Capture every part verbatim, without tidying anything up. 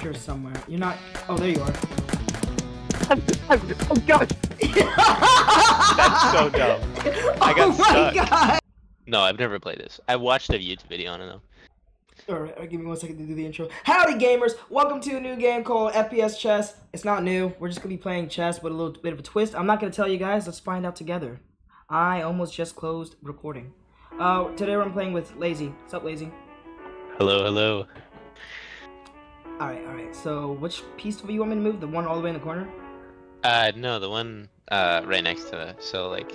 here somewhere. You're not. Oh, there you are. Oh gosh! That's so dumb. I got oh my stuck. God. No, I've never played this. I watched a YouTube video on it though. Alright, give me one second to do the intro. Howdy gamers! Welcome to a new game called F P S Chess. It's not new. We're just gonna be playing chess with a little bit of a twist. I'm not gonna tell you guys. Let's find out together. I almost just closed recording. Uh, today I'm playing with Lazy. What's up, Lazy? Hello, hello. Alright, alright. So, which piece do you want me to move? The one all the way in the corner? Uh, no, the one, uh, right next to it. So, like,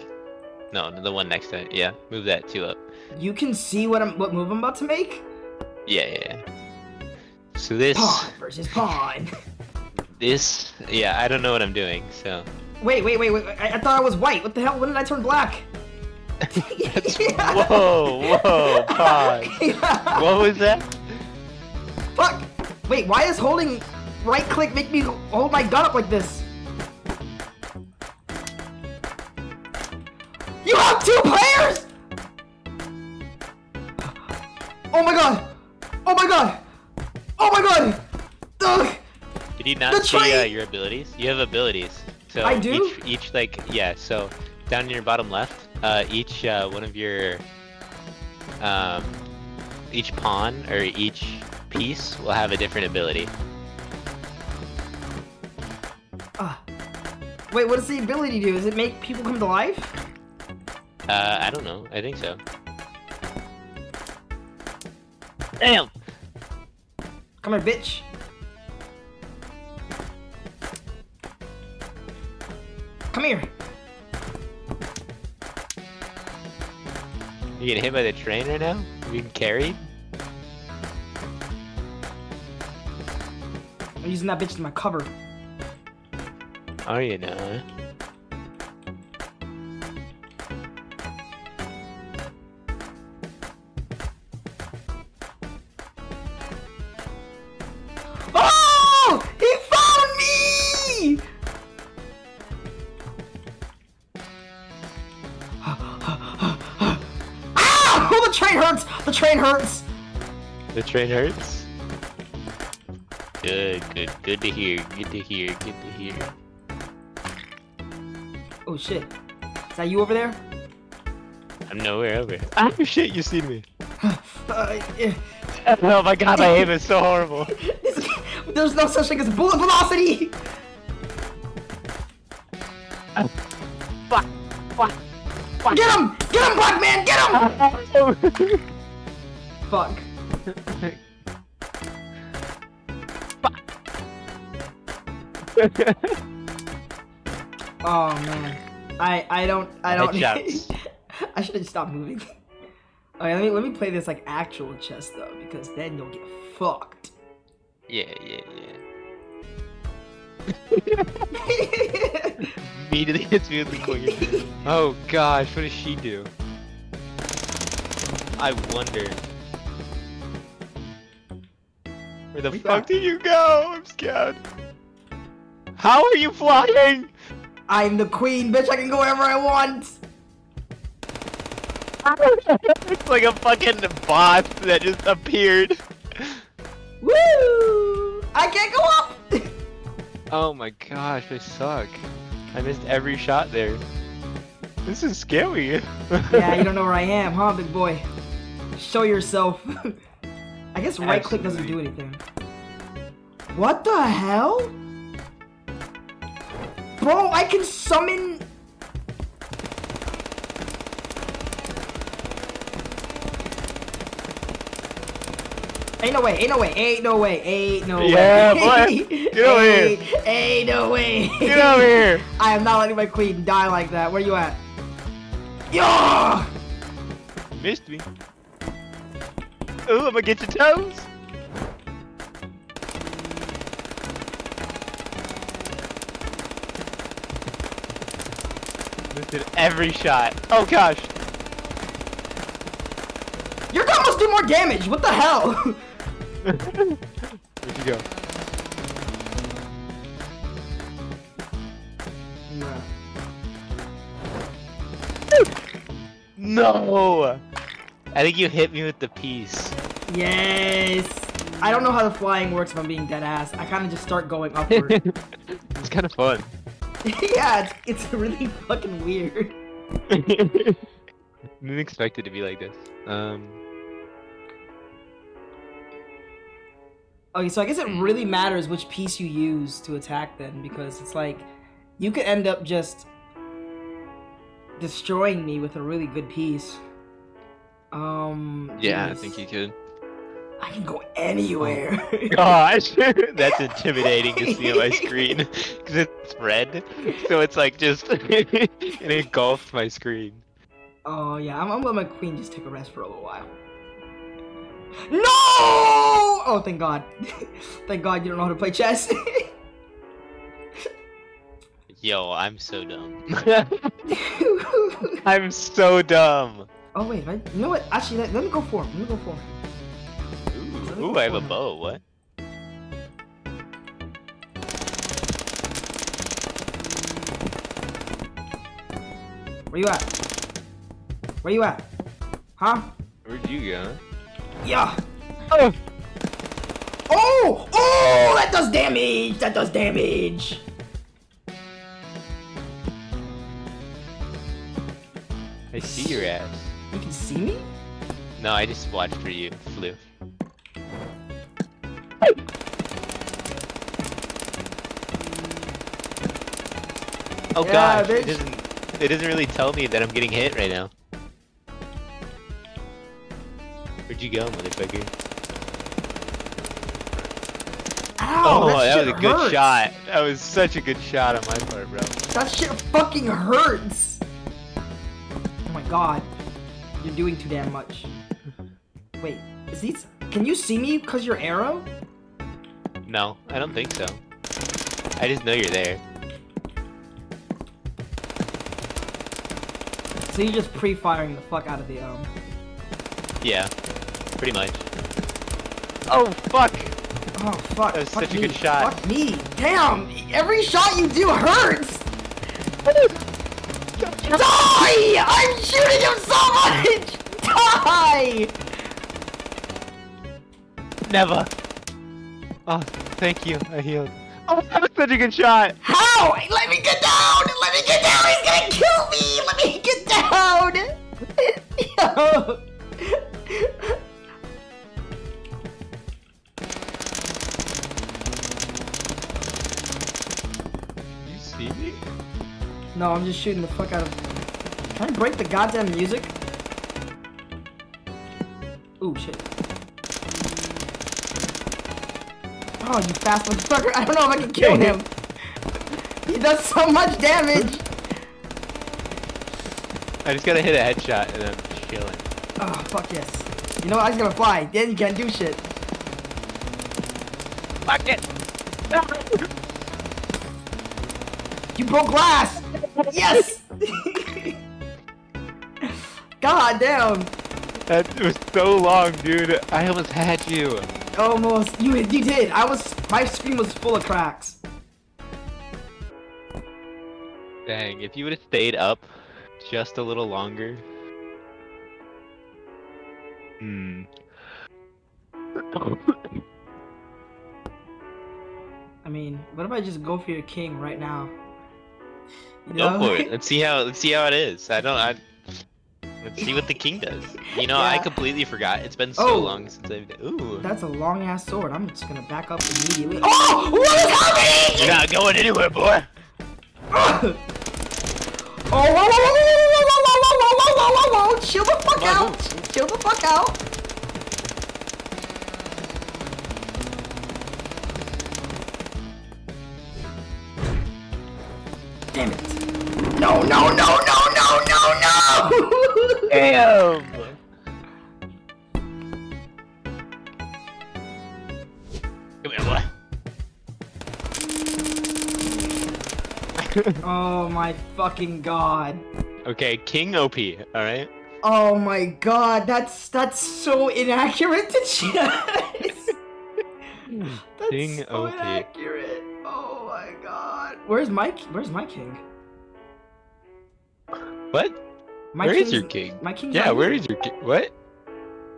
no, the one next to it. Yeah, move that two up. You can see what I'm, what move I'm about to make? Yeah, yeah, yeah. So this... Pawn versus pawn. This... Yeah, I don't know what I'm doing, so... Wait, wait, wait, wait. I, I thought I was white. What the hell? When did I turn black? That's, yeah. Whoa, whoa, pawn. Yeah. What was that? Fuck! Wait, why is holding right-click make me hold my gun up like this? You have two players?! Oh my god! Oh my god! Oh my god! Ugh. Did he not see uh, your abilities? You have abilities. So I do? Each, each like, yeah, so down in your bottom left, uh, each uh, one of your, um, each pawn or each piece will have a different ability. Uh, wait, what does the ability do? Does it make people come to life? Uh, I don't know. I think so. Damn! Come here, bitch! Come here! You getting hit by the train right now? You getting carried? I'm using that bitch as my cover. Are you now, huh? Hurts. The train hurts? Good, good, good to hear, good to hear, good to hear. Oh shit. Is that you over there? I'm nowhere over. Ah, shit, you see me. uh, yeah. Oh my god, my aim is so horrible. There's no such thing as bullet velocity! Uh, fuck, fuck, fuck. Get him! Get him, black man! Get him! Fuck. Fuck. Oh man, I I don't I don't. I should have stopped moving. Alright, let me let me play this like actual chess though, because then you'll get fucked. Yeah, yeah, yeah. Immediately hits me with the coin. Oh gosh, what does she do? I wonder. Where the fuck got... did you go? I'm scared. How are you flying? I'm the queen, bitch. I can go wherever I want. It's like a fucking boss that just appeared. Woo! I can't go up! Oh my gosh, I suck. I missed every shot there. This is scary. Yeah, you don't know where I am, huh, big boy? Show yourself. I guess right click doesn't do anything. What the hell? Bro, I can summon... Ain't no way, ain't no way, ain't no way, ain't no yeah, way. Yeah, boy! Get over ain't, here! Ain't no way! Get over here! I am not letting my queen die like that. Where you at? Yeah! Missed me. Ooh, I'm gonna get your toes! Missed every shot. Oh gosh! Your gun must do more damage! What the hell? Where'd you go? No! No! I think you hit me with the piece. Yes! I don't know how the flying works if I'm being dead ass. I kind of just start going upward. It's kind of fun. Yeah, it's, it's really fucking weird. I didn't expect it to be like this. Um... Okay, so I guess it really matters which piece you use to attack then, because it's like, you could end up just destroying me with a really good piece. Um... Yeah, geez. I think you could. I can go anywhere. Oh, gosh, that's intimidating to see on my screen because it's red, so it's like just it engulfed my screen. Oh yeah, I'm gonna let my queen just take a rest for a little while. No! Oh, thank God! Thank God you don't know how to play chess. Yo, I'm so dumb. I'm so dumb. Oh wait, I, you know what? Actually, let, let me go for him. Let me go for him. Ooh, I have a bow, what? Where you at? Where you at? Huh? Where'd you go? Yeah! Oh! Oh! Oh! That does damage! That does damage! I see your ass. You can see me? No, I just watched for you. Flew. Oh yeah, gosh, it doesn't, it doesn't really tell me that I'm getting hit right now. Where'd you go, motherfucker? Ow, oh, that, that shit was a good hurts. shot. That was such a good shot on my part, bro. That shit fucking hurts! Oh my god. You're doing too damn much. Wait, is these... Can you see me because your arrow? No, I don't think so. I just know you're there. So you're just pre-firing the fuck out of the um. Yeah, pretty much. Oh fuck! Oh fuck! That was fuck such me. a good shot. Fuck me! Damn! Every shot you do hurts. Die! I'm shooting him so much. Die! Never. Oh, thank you. I healed. Oh, that was such a good shot. How? Let me get down! Let me get down! He's gonna kill me! Let me get down! Yo. You see me? No, I'm just shooting the fuck out of him. I'm trying to break the goddamn music. Ooh, shit. Oh, you fast motherfucker! I don't know if I can kill him! He does so much damage! I just gotta hit a headshot and I'm chilling. Oh, fuck yes. You know what? I just gotta fly. Then you can't do shit. Fuck it! You broke glass! Yes! God damn! That was so long, dude. I almost had you. Almost. You you did. I was. My screen was full of cracks. Dang. If you would have stayed up just a little longer. Hmm. I mean, what if I just go for your king right now? You know? Go for it. Let's see how. Let's see how it is. I don't. I. Let's see what the king does. You know, yeah. I completely forgot. It's been so oh, long since I've been. Ooh. That's a long ass sword. I'm just gonna back up immediately. Oh! What is happening? You're not going anywhere, boy! Oh! Whoa, whoa, whoa, whoa, whoa, whoa, whoa, whoa, whoa, whoa, chill the fuck out! Chill the fuck out! Damn it. No, no, no, no, no, no, no! Damn! Come here, boy. Oh my fucking god. Okay, king O P, alright? Oh my god, that's that's so inaccurate to chess! That's king so O P. Inaccurate. Oh my god. Where's my where's my king? What? My where is your king? My king. Yeah, where is your king? What?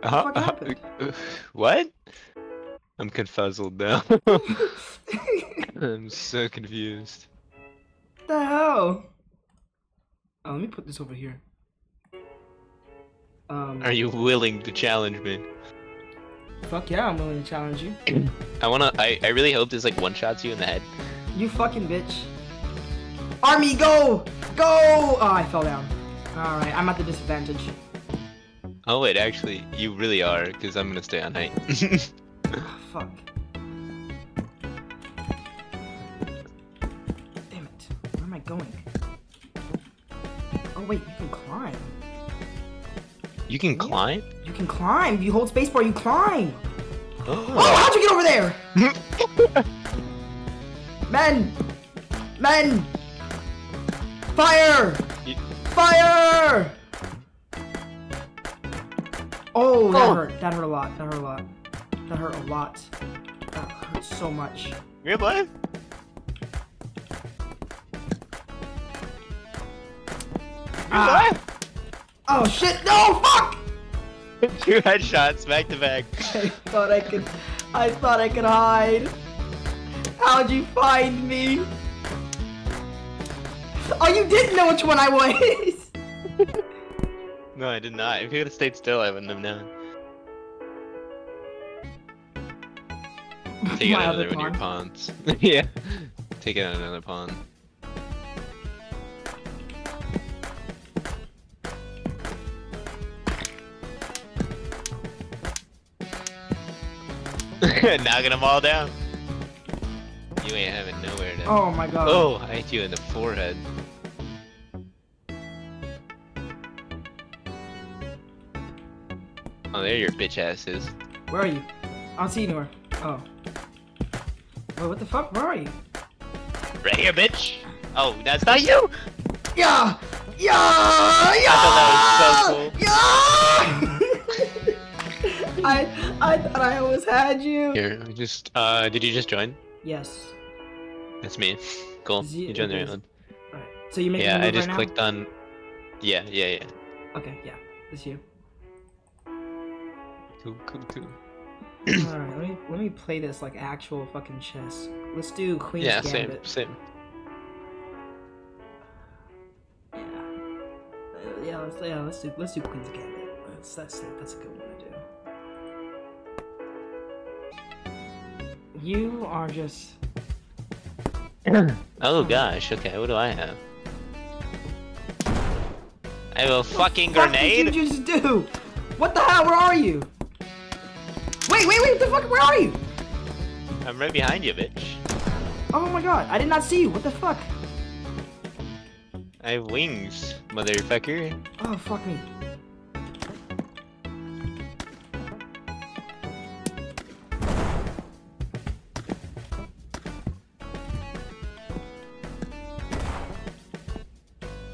What? Uh, uh, what? I'm confuzzled now. I'm so confused. What the hell? Oh, let me put this over here. Um, Are you willing to challenge me? Fuck yeah, I'm willing to challenge you. I wanna- I, I really hope this like one-shots you in the head. You fucking bitch. Army, go! Go! Oh, I fell down. Alright, I'm at the disadvantage. Oh wait, actually, you really are, because I'm gonna stay on height. Oh, fuck. Damn it. Where am I going? Oh wait, you can climb. You can climb? You can climb. You hold spacebar, you climb. Oh. Oh, how'd you get over there? Men! Men! Fire! You... Fire! Oh, that oh. hurt. That hurt a lot. That hurt a lot. That hurt a lot. That hurt so much. Yeah, boy. Ah. Goodbye. Oh shit, no, fuck! Two headshots, back to back. I thought I could, I thought I could hide. How'd you find me? Oh, you didn't know which one I was! No, I did not. If you would have stayed still, I wouldn't have known. Take out another one of your pawns. Yeah. Take out another pawn. Knocking them all down. You ain't having nowhere to. Oh my god. Oh, I hit you in the forehead. Oh, there your bitch ass is. Where are you? I don't see you anywhere. Oh. Wait, what the fuck? Where are you? Right here, bitch. Oh, that's not you. Yeah. Yeah. Yeah. I thought that was so cool. Yeah. I I thought I always had you. Here, I just uh, did you just join? Yes. That's me. Cool. Z you joined the right one. Alright. So you make yeah, a move I just right clicked now? on. Yeah, yeah, yeah. Okay, yeah, it's you. Cool, cool, cool. Alright, let me let me play this like actual fucking chess. Let's do Queen's Gambit. Yeah, same, same. Yeah. Uh, yeah, let's yeah let's do let's do Queen's Gambit. That's that's that's a good one. You are just... Oh gosh, okay, what do I have? I have a fucking what grenade? What did you just do? What the hell, where are you? Wait, wait, wait, what the fuck, where are you? I'm right behind you, bitch. Oh my god, I did not see you, what the fuck? I have wings, motherfucker. Oh, fuck me.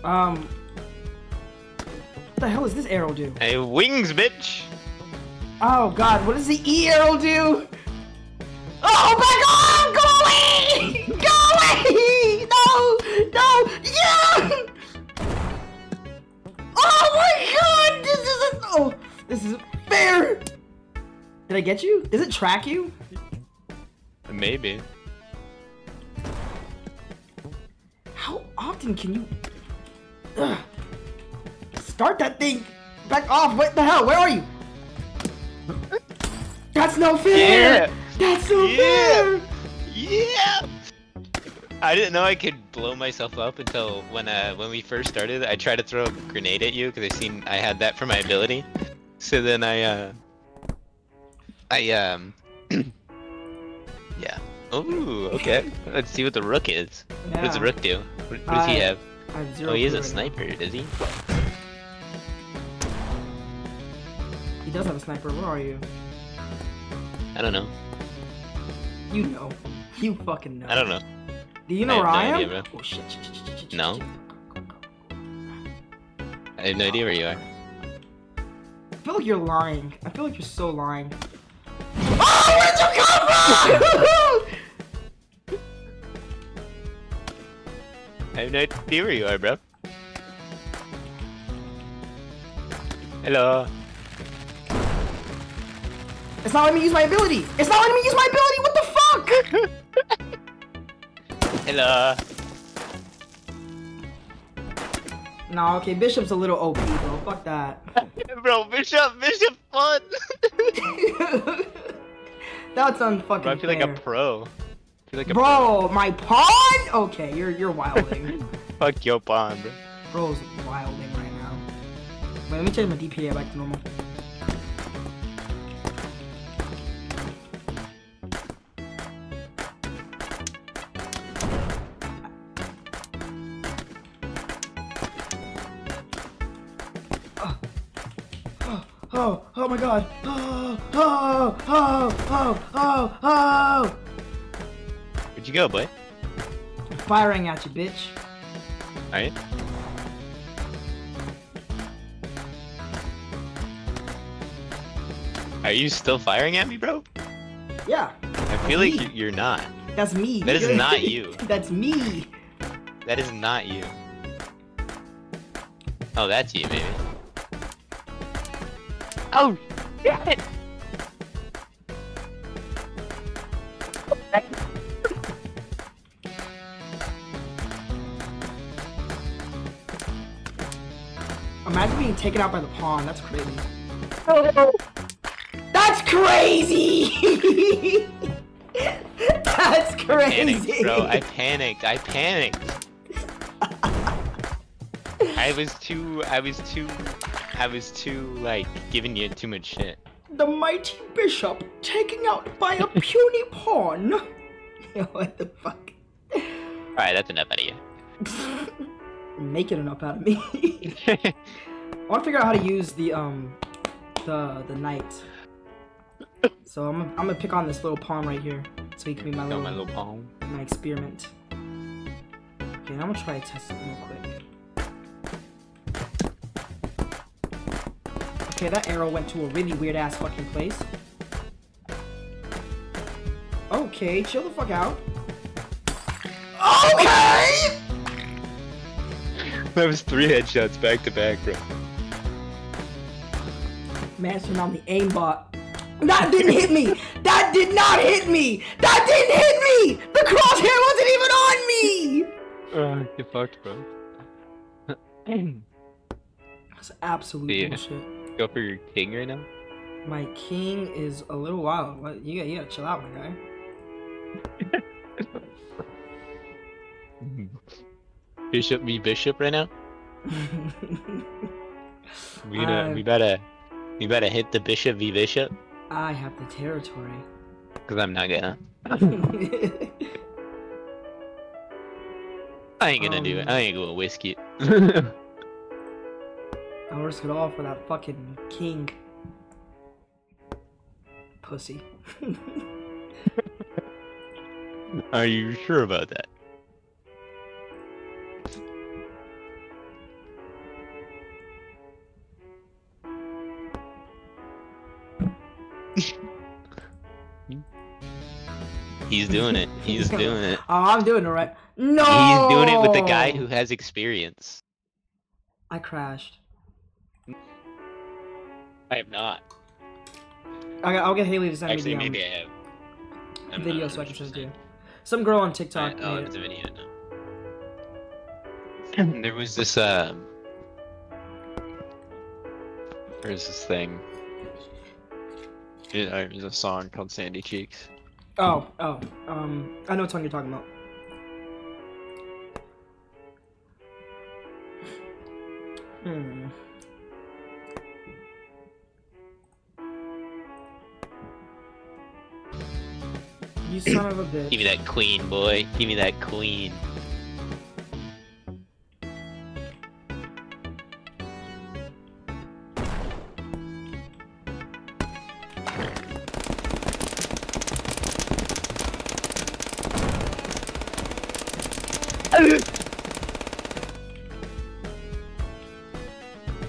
Um, what the hell does this arrow do? Hey, wings, bitch! Oh god, what does the E arrow do? Oh my god! Go away! Go away! No! No! Yeah! Oh my god! This isn't. Oh, this isn't fair! Did I get you? Does it track you? Maybe. How often can you? Ugh. Start that thing! Back off! What the hell? Where are you? That's no fair! Yeah. That's no yeah. fair! Yeah! I didn't know I could blow myself up until when uh, when we first started. I tried to throw a grenade at you because I seen I had that for my ability. So then I uh I um yeah. Ooh, okay. Let's see what the rook is. Yeah. What does the rook do? What, what does uh, he have? Oh, he is a sniper, is he? He does have a sniper. Where are you? I don't know. You know. You fucking know. I don't know. Do you know where I am? Oh shit! No. I have no idea where you are. I feel like you're lying. I feel like you're so lying. Oh, where'd you come from? I have no idea where you are, bro. Hello. It's not letting me use my ability. It's not letting me use my ability. What the fuck? Hello. Nah, okay, Bishop's a little O P, bro. Fuck that. Bro, Bishop, Bishop fun. That's unfucking fair. I feel like a pro. I feel like a bro, pro. My pawn? Okay, you're you're wilding. Fuck your pawn, bro. Bro's wilding right now. Wait, let me change my D P A back to normal. Oh, oh my god. Oh, oh, oh, oh, oh, oh. Where'd you go, boy? I'm firing at you, bitch. Alright. Are you still firing at me, bro? Yeah. I feel me. like you're not. That's me. That is not you. That's me. That is not you. Oh, that's you, maybe. Oh shit! Imagine being taken out by the pawn. That's crazy. Oh. That's crazy. That's crazy. I panicked, bro, I panicked. I panicked. I was too. I was too. I was too, like, giving you too much shit. The mighty bishop taken out by a puny pawn. What the fuck? Alright, that's enough out of you. Make it enough out of me. I want to figure out how to use the, um, the, the knight. So I'm, I'm gonna pick on this little pawn right here. So he can be my little, my little pawn. My experiment. Okay, now I'm gonna try to test it real quick. Okay, that arrow went to a really weird-ass fucking place. Okay, chill the fuck out. Okay! That was three headshots back-to-back, bro. Mastering on the aimbot. That didn't hit me! That did not hit me! That didn't hit me! The crosshair wasn't even on me! Uh, you fucked, bro. That's absolute yeah. bullshit. Go for your king right now? My king is a little wild. What? You, you gotta chill out, my guy. Bishop me bishop right now? we, gotta, we, better, we better hit the bishop v bishop. I have the territory. Because I'm not gonna. I ain't gonna um, do it. I ain't gonna risk it. I'll risk it all for that fucking king. Pussy. Are you sure about that? He's doing it. He's doing it. Oh, I'm doing it right. No! He's doing it with the guy who has experience. I crashed. I have not. I, I'll get Haley to send Actually, me the maybe um, I have. video so I can just do. Some girl on TikTok. I, oh, it's a video now. There was this, uh... There's this thing. It, it was a song called Sandy Cheeks. Oh, oh. Um, I know what song you're talking about. Hmm. You son of a bitch. Give me that queen, boy. Give me that queen.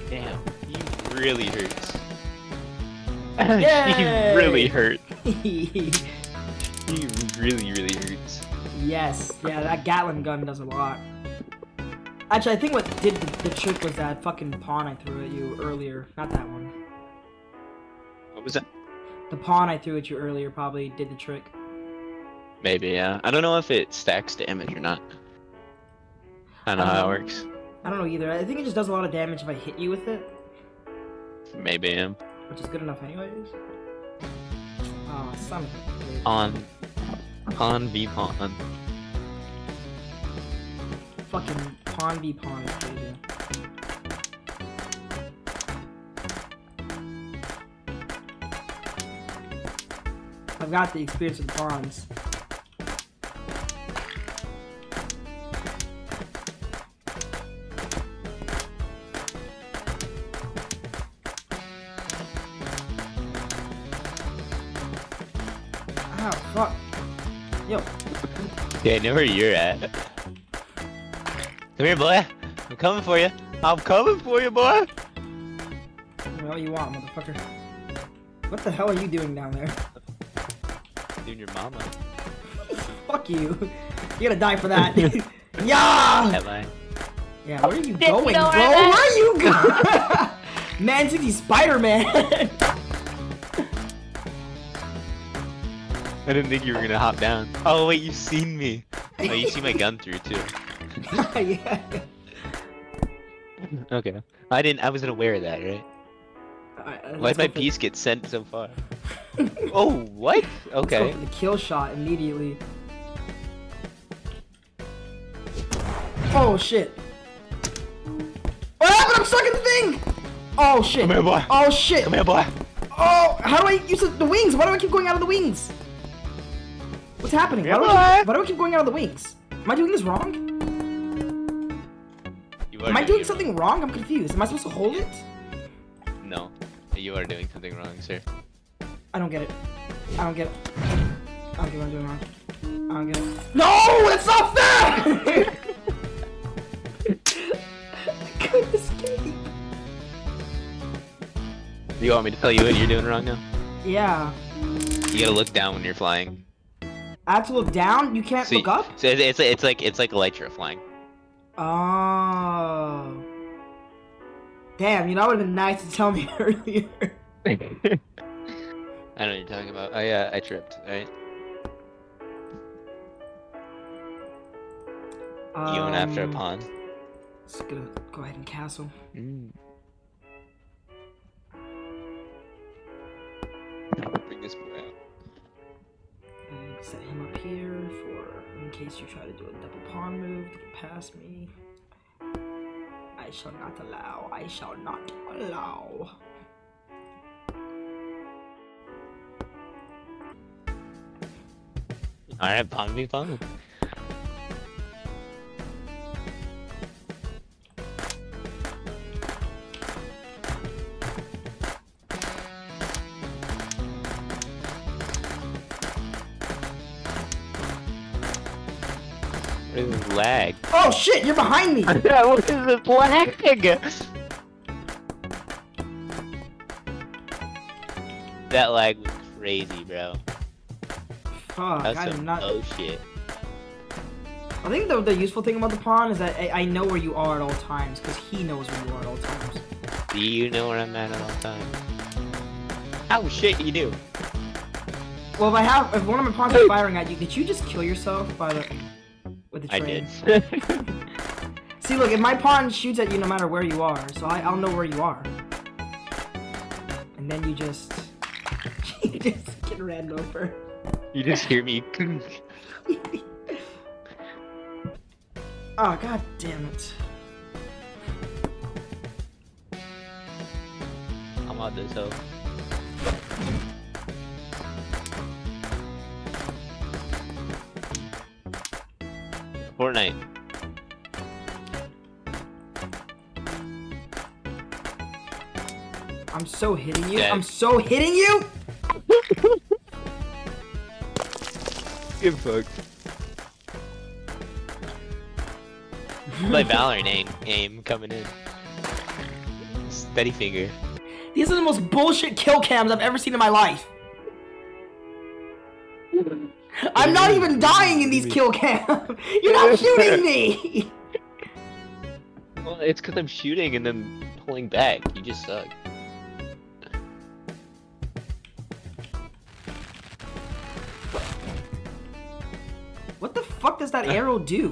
Damn, he really hurts. He really hurt. He really, really hurts. Yes, yeah, that Gatling gun does a lot. Actually, I think what did the, the trick was that fucking pawn I threw at you earlier. Not that one. What was that? The pawn I threw at you earlier probably did the trick. Maybe, yeah. I don't know if it stacks damage or not. I don't know um, how it works. I don't know either. I think it just does a lot of damage if I hit you with it. Maybe, yeah. Which is good enough anyways. Oh, son of a bitch. On. Pawn v pawn. Fucking pawn v pawn is crazy. I've got the experience with pawns. Oh, fuck. Yo. Yeah, I know where you're at. Come here, boy. I'm coming for you. I'm coming for you, boy. What do you want, motherfucker? What the hell are you doing down there? Doing your mama. Fuck you. You're gonna die for that. Yeah! Am I? Yeah, where are you going, bro? Where are you going? Man, sixty Spider-Man! I didn't think you were gonna hop down. Oh wait, you've seen me. Oh, you see my gun through too. Yeah. Okay. I didn't. I wasn't aware of that, right? right Why'd my piece get sent so far? Oh, what? Okay. Let's go for the kill shot immediately. Oh shit! What happened? I'm stuck in the thing. Oh shit. Come here, boy. Oh shit. Come here, boy. Oh, how do I use the wings? Why do I keep going out of the wings? What's happening? Why do, I keep, why do I keep going out of the wings? Am I doing this wrong? You are Am I doing something wrong? wrong? I'm confused. Am I supposed to hold it? No. You are doing something wrong, sir. I don't get it. I don't get it. I don't get what I'm doing wrong. I don't get it. No! That's not fair! I couldn't escape. Do you want me to tell you what you're doing wrong now? Yeah. You gotta look down when you're flying. I have to look down? You can't so, look up? So it's, it's, it's like it's like Elytra flying. Oh. Damn, you know, it would have been nice to tell me earlier. I know what you're talking about. I, uh, I tripped, right? Um, you went after a pawn. Just gonna go ahead and castle. Mm. Bring this boy out. Set him up here for in case you try to do a double pawn move to get past me. I shall not allow. I shall not allow. Alright, pawn me, pawn. Lag. Oh shit, you're behind me! Yeah, what is this lag? That lag was crazy, bro. Fuck, I did not. Oh shit. I think the, the useful thing about the pawn is that I, I know where you are at all times, because he knows where you are at all times. Do you know where I'm at at all times? Oh shit, you do. Well, if I have, if one of my pawns is firing at you, did you just kill yourself by the? With the train. I did. See, look, if my pawn shoots at you no matter where you are, so I, I'll know where you are. And then you just... you just get ran over. You just hear me. Oh, god damn it. I'm on this hill. Fortnite. I'm so hitting you. Dead. I'm so hitting you. Get fucked. Play Valorant aim, aim coming in. Steady finger. These are the most bullshit kill cams I've ever seen in my life. I'm not even dying in these kill cams! You're not shooting me! Well, it's because I'm shooting and then pulling back. You just suck. does that arrow do?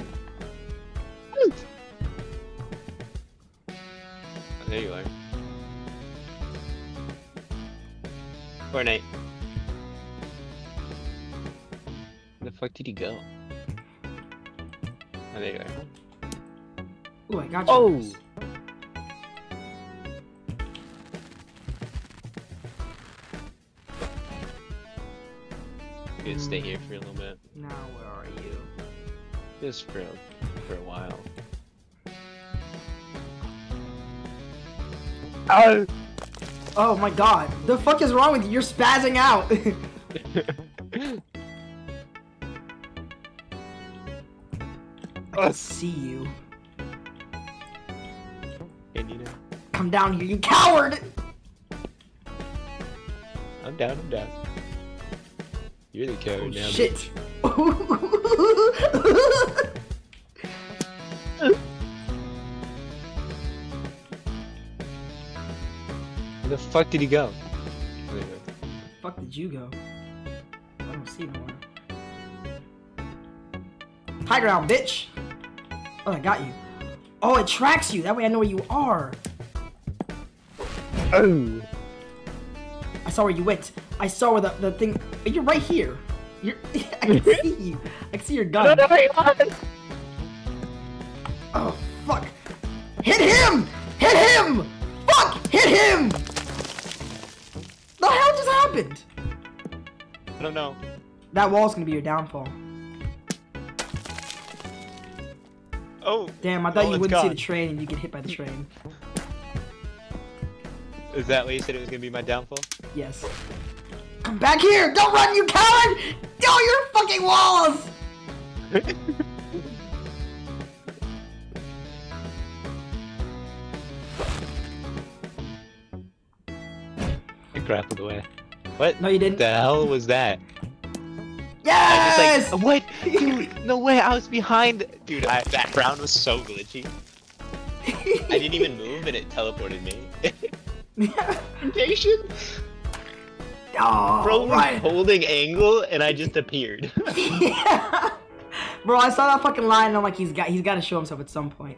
There you are. Or Nate. Where the fuck did he go? Oh, there you are. Oh, I got you. Oh! You could stay here for a little bit. Now where are you? Just for, for a while. Oh! Oh my god. The fuck is wrong with you? You're spazzing out! I see you. Hey, Nina. Come down here, you coward! I'm down, I'm down. You're the coward oh, now. Shit! Where the fuck did he go? Where the fuck did you go? I don't see no one. High ground, bitch! Oh, I got you. Oh, it tracks you! That way I know where you are! Oh! I saw where you went. I saw where the, the thing... You're right here! You're... I can see you! I can see your gun! I don't know where you are! Oh, fuck! Hit him! Hit him! Fuck! Hit him! The hell just happened? I don't know. That wall's gonna be your downfall. Oh! Damn, I thought oh, you wouldn't gone. see the train and you get hit by the train. Is that what you said it was gonna be my downfall? Yes. Come back here! Don't run, you coward! No, your fucking walls! I grappled away. What? No, you didn't. What the hell was that? Yes! I was like, what? Dude, no way, I was behind. Dude, I, that round was so glitchy. I didn't even move and it teleported me. Rotation? Oh, Bro right. was holding angle and I just appeared. Yeah. Bro, I saw that fucking line and I'm like, he's got, he's got to show himself at some point.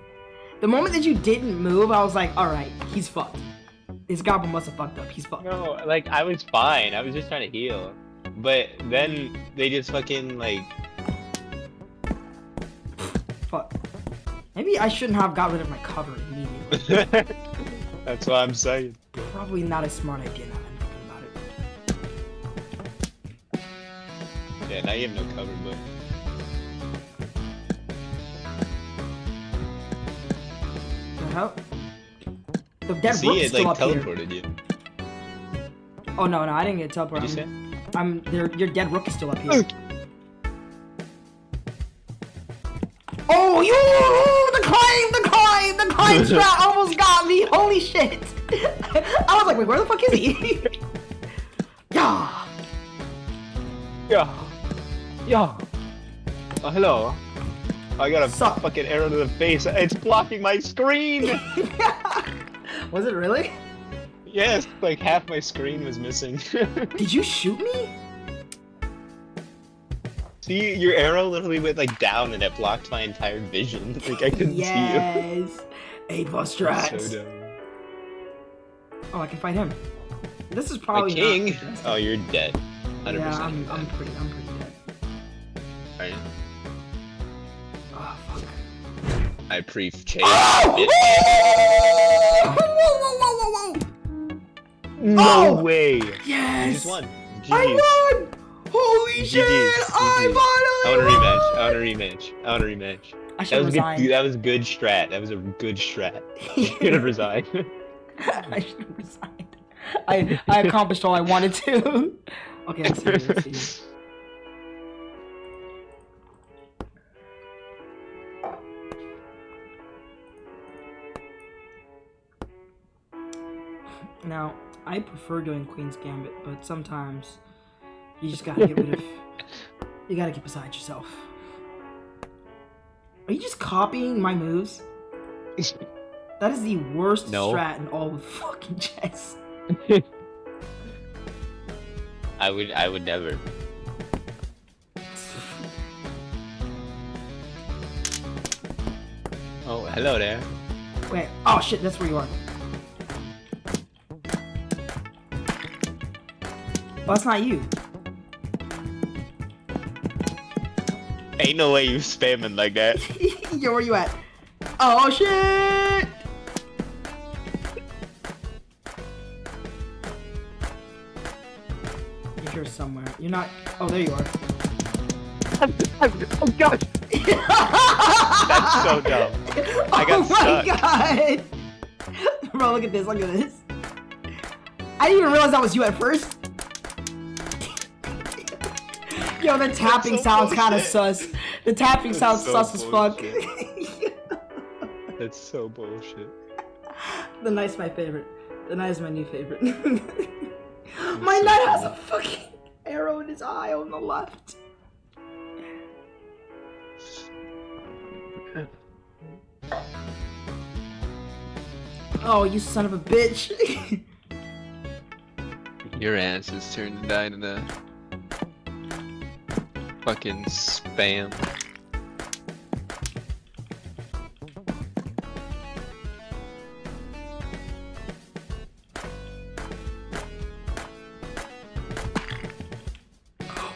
The moment that you didn't move, I was like, alright, he's fucked. This goblin must have fucked up, he's fucked. No, like, I was fine, I was just trying to heal. But then they just fucking like. Fuck. Maybe I shouldn't have got rid of my cover immediately. That's what I'm saying. Probably not a smart idea now that I'm thinking about it. Yeah, now you have no cover, but. The hell? The dead See, it like teleported here. you. Oh no, no, I didn't get teleported. Did you say? I'm there. Your dead rook is still up here. Oh, you! The climb, the climb, the climb strat almost got me. Holy shit! I was like, wait, where the fuck is he? Yeah. Yeah. Yeah. Oh, hello. I got a Suck. fucking arrow to the face. It's blocking my screen. Was it really? Yes, like half my screen was missing. Did you shoot me? See, your arrow literally went like down and it blocked my entire vision. Like I couldn't yes. see you. Yes! A plus strats! So dumb. Oh, I can fight him. This is probably my king. Not oh, you're dead. one hundred percent. Yeah, I'm, I'm pretty, I'm pretty dead. Alright. Oh, fuck. I pre-chased. Oh! Whoa, whoa, whoa, whoa, whoa! No oh! way! Yes! You just won. G Gs. I won! Holy G Gs. shit! G Gs. I finally won! I want a rematch. I want a rematch. I want a rematch. I should resign. Good, that was a good strat. That was a good strat. You should have resigned. I should have resigned. I, I accomplished all I wanted to. Okay, let's see. Let's see. Now, I prefer doing Queen's Gambit, but sometimes you just gotta get rid of. You gotta get beside yourself. Are you just copying my moves? That is the worst no. strat in all of fucking chess. I would, I would never. Oh, hello there. Wait. Oh shit, that's where you are. Well, that's not you. Ain't no way you spamming like that. Yo, where you at? Oh shit! You're somewhere. You're not. Oh, there you are. Oh gosh! That's so dumb. I got stuck. Oh my god! Bro, look at this. Look at this. I didn't even realize that was you at first. Yo, the tapping so sounds kind of sus. The tapping That's sounds so sus bullshit. As fuck. That's so bullshit. The night's my favorite. The night is my new favorite. My so knight has a fucking arrow in his eye on the left. Oh, you son of a bitch. Your ass is turned to die to the... fucking spam.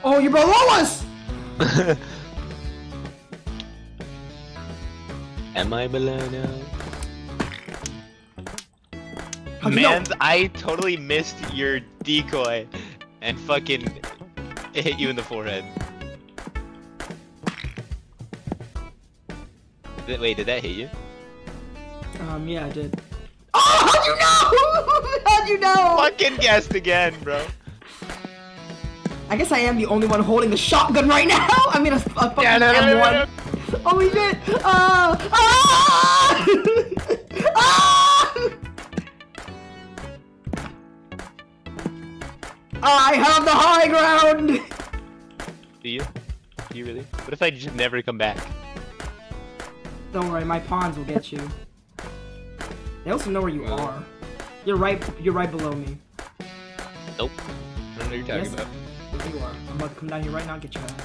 Oh, you're below us! Am I below now? Man, I totally missed your decoy and fucking it hit you in the forehead. Wait, did that hit you? Um, yeah, I did. Oh, how'd you know? How'd you know? Fucking guessed again, bro. I guess I am the only one holding the shotgun right now. I mean, a, a fucking yeah, no, no, no, no. Oh, we did. Uh, ah! ah! I have the high ground. Do you? Do you really? What if I just never come back? Don't worry, my pawns will get you. They also know where you are. You're right. You're right below me. Nope. I don't know what you're talking yes, about. You are. I'm about to come down here right now and get you out.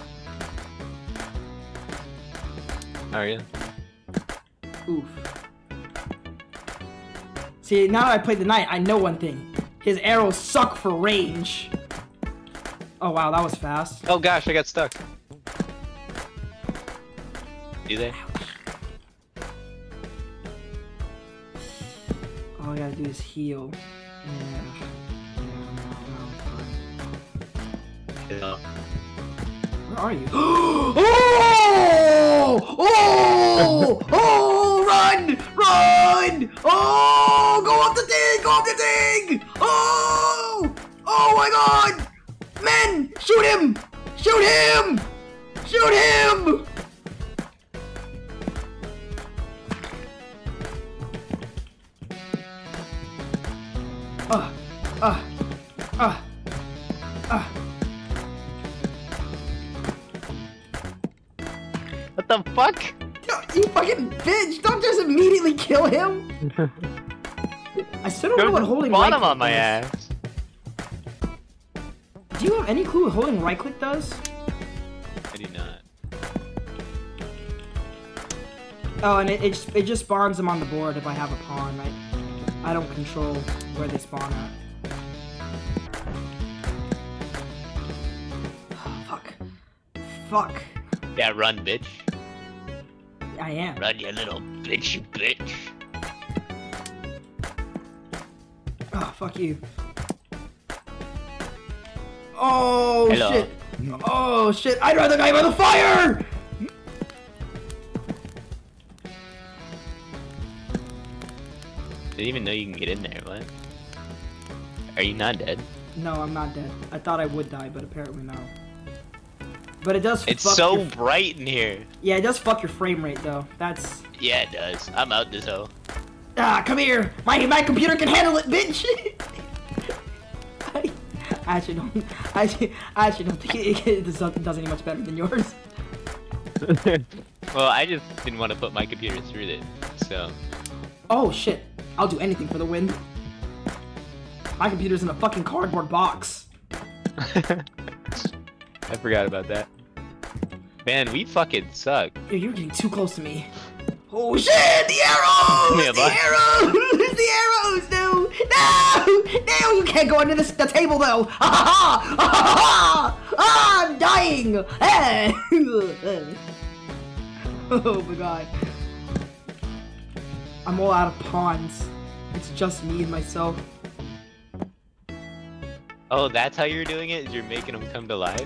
How are you? Oof. See, now that I played the knight, I know one thing. His arrows suck for range. Oh wow, that was fast. Oh gosh, I got stuck. You there? All I gotta do is heal. Yeah. Yeah. No, no, no. Where are you? Oh! Oh! Oh! Run! Run! Oh! Go up the thing! Go up the thing! Oh! Oh my God! Men! Shoot him! Shoot him! Shoot him! Uh, uh, uh, uh. What the fuck? Yo, you fucking bitch! Don't just immediately kill him! I still don't Go know what holding right click does. On my ass. Do you have any clue what holding right click does? I do not. Oh, and it, it, just, it just spawns them on the board if I have a pawn. I, I don't control where they spawn at. Oh, fuck. Fuck. Yeah, run, bitch. I am. Run, you little bitch, you bitch. Oh, fuck you. Oh, Hello. Shit. Oh, shit. I'd rather die by the fire! I didn't even know you can get in there, what? Are you not dead? No, I'm not dead. I thought I would die, but apparently no. But it does It's fuck so your... bright in here. Yeah, it does fuck your frame rate, though. That's... Yeah, it does. I'm out this hole. Ah, come here! My my computer can handle it, bitch! I, I actually don't... I actually, I actually don't think it, it does any much better than yours. Well, I just didn't want to put my computer through it, so... Oh, shit. I'll do anything for the win. My computer's in a fucking cardboard box. I forgot about that. Man, we fucking suck. Yo, you're getting too close to me. Oh shit! The arrows! Yeah, the bye. arrows! The arrows, dude! No! No! You can't go under this, the table, though! Ah, ha, ha, ha, ha, ha. Ah, I'm dying! Oh my god. I'm all out of pawns. It's just me and myself. Oh, that's how you're doing it? Is you're making them come to life?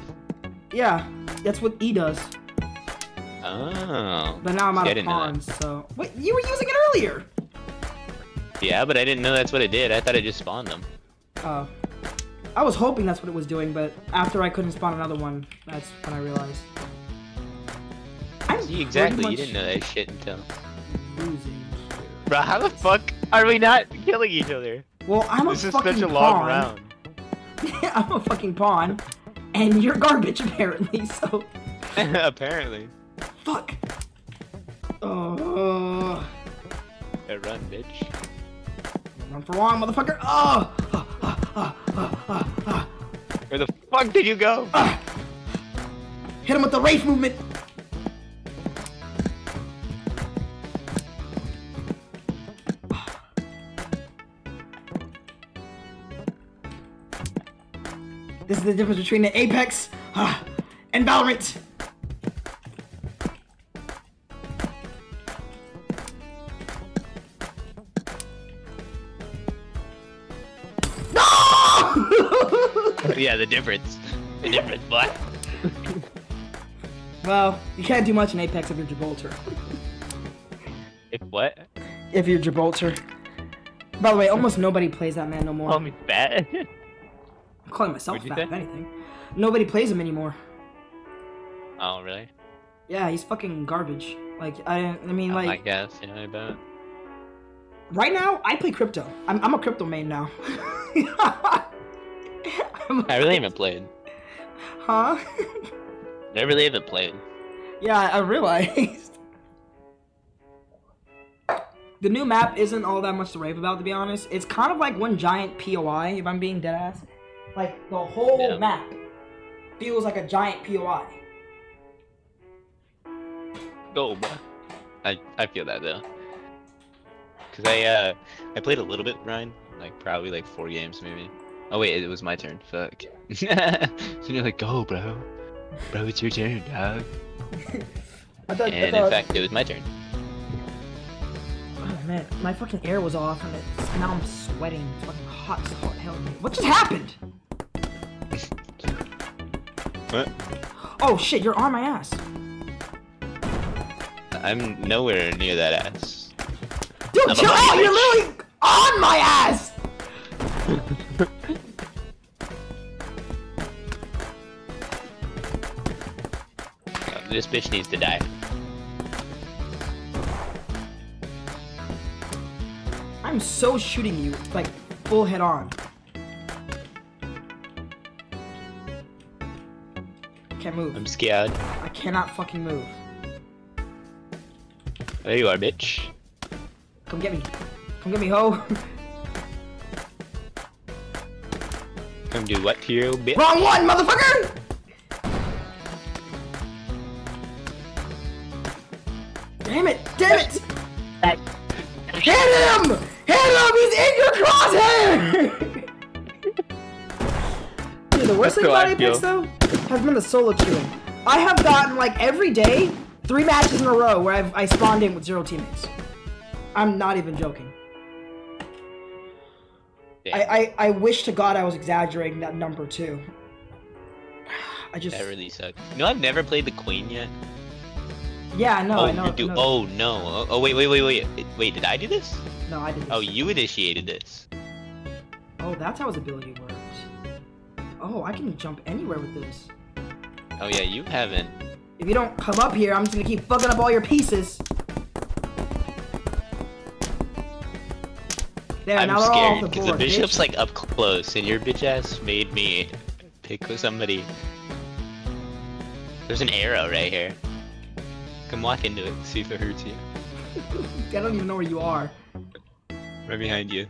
Yeah, that's what E does. Oh. But now I'm out of pawns, so... Wait, you were using it earlier! Yeah, but I didn't know that's what it did. I thought it just spawned them. Oh. Uh, I was hoping that's what it was doing, but after I couldn't spawn another one, that's when I realized. I'm See, exactly, you didn't know that shit until... Losing. Bro, how the fuck are we not killing each other? Well, I'm a fucking pawn. This is such a long round. I'm a fucking pawn, and you're garbage, apparently, so... Apparently. Fuck! Oh. Hey, run, bitch. Run for one, motherfucker! Oh! Oh, oh, oh, oh, oh, oh. Where the fuck did you go? Uh. Hit him with the wraith movement! This is the difference between the Apex uh, and Valorant. No! Yeah, the difference. The difference, boy. Well, you can't do much in Apex if you're Gibraltar. If what? If you're Gibraltar. By the way, almost nobody plays that man no more. Call me fat. I'm calling myself fat, if anything. Nobody plays him anymore. Oh, really? Yeah, he's fucking garbage. Like, I I mean, oh, like... I guess, you know, I bet. Right now, I play Crypto. I'm, I'm a Crypto main now. I'm a... I really haven't played. Huh? I really haven't played. Yeah, I realized. The new map isn't all that much to rave about, to be honest. It's kind of like one giant P O I, if I'm being deadass. Like, the whole yeah. map feels like a giant P O I. Oh, boy. I, I feel that, though. Because I, uh, I played a little bit, Ryan. Like, probably, like, four games, maybe. Oh, wait, it was my turn. Fuck. So you're like, go, bro. Bro, it's your turn, dog. I thought, and, I thought... in fact, it was my turn. Oh, man. My fucking air was off, and it's... now I'm sweating. It's fucking hot as hell. What just happened? What? Oh shit, you're on my ass. I'm nowhere near that ass. Dude, chill out! You're literally on my ass! Oh, this bitch needs to die. I'm so shooting you, like, full head on. Can't move. I'm scared. I cannot fucking move. There you are, bitch. Come get me. Come get me, ho. Come do what to you, bitch? Wrong one, motherfucker! Damn it! Damn it! Hit him! Hit him! He's in your crosshair! Dude, the worst thing about Apex, though? Has been the solo queuing. I have gotten, like, every day, three matches in a row where I've, I spawned in with zero teammates. I'm not even joking. I, I I wish to God I was exaggerating that number, too. I just... That really sucks. You know, I've never played the Queen yet. Yeah, I know, oh, I know. Do, I know. Oh, no. Oh, oh, wait, wait, wait, wait. Wait, did I do this? No, I didn't. Oh, you initiated this. Oh, that's how his ability works. Oh, I can jump anywhere with this. Oh yeah, you haven't. If you don't come up here, I'm just gonna keep fucking up all your pieces. There, I'm now scared because the, the bishop's bitch. like up close, and your bitch ass made me pick with somebody. There's an arrow right here. Come walk into it, see if it hurts you. I don't even know where you are. Right behind you.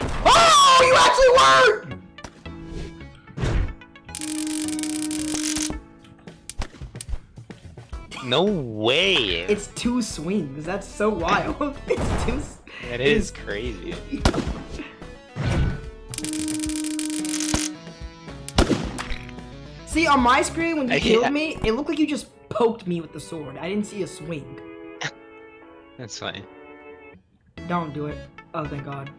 Oh, you actually were! No way. It's two swings. That's so wild. It's two. That is crazy. See, on my screen, when you I killed can't... me, it looked like you just poked me with the sword. I didn't see a swing. That's fine. Don't do it. Oh, thank God.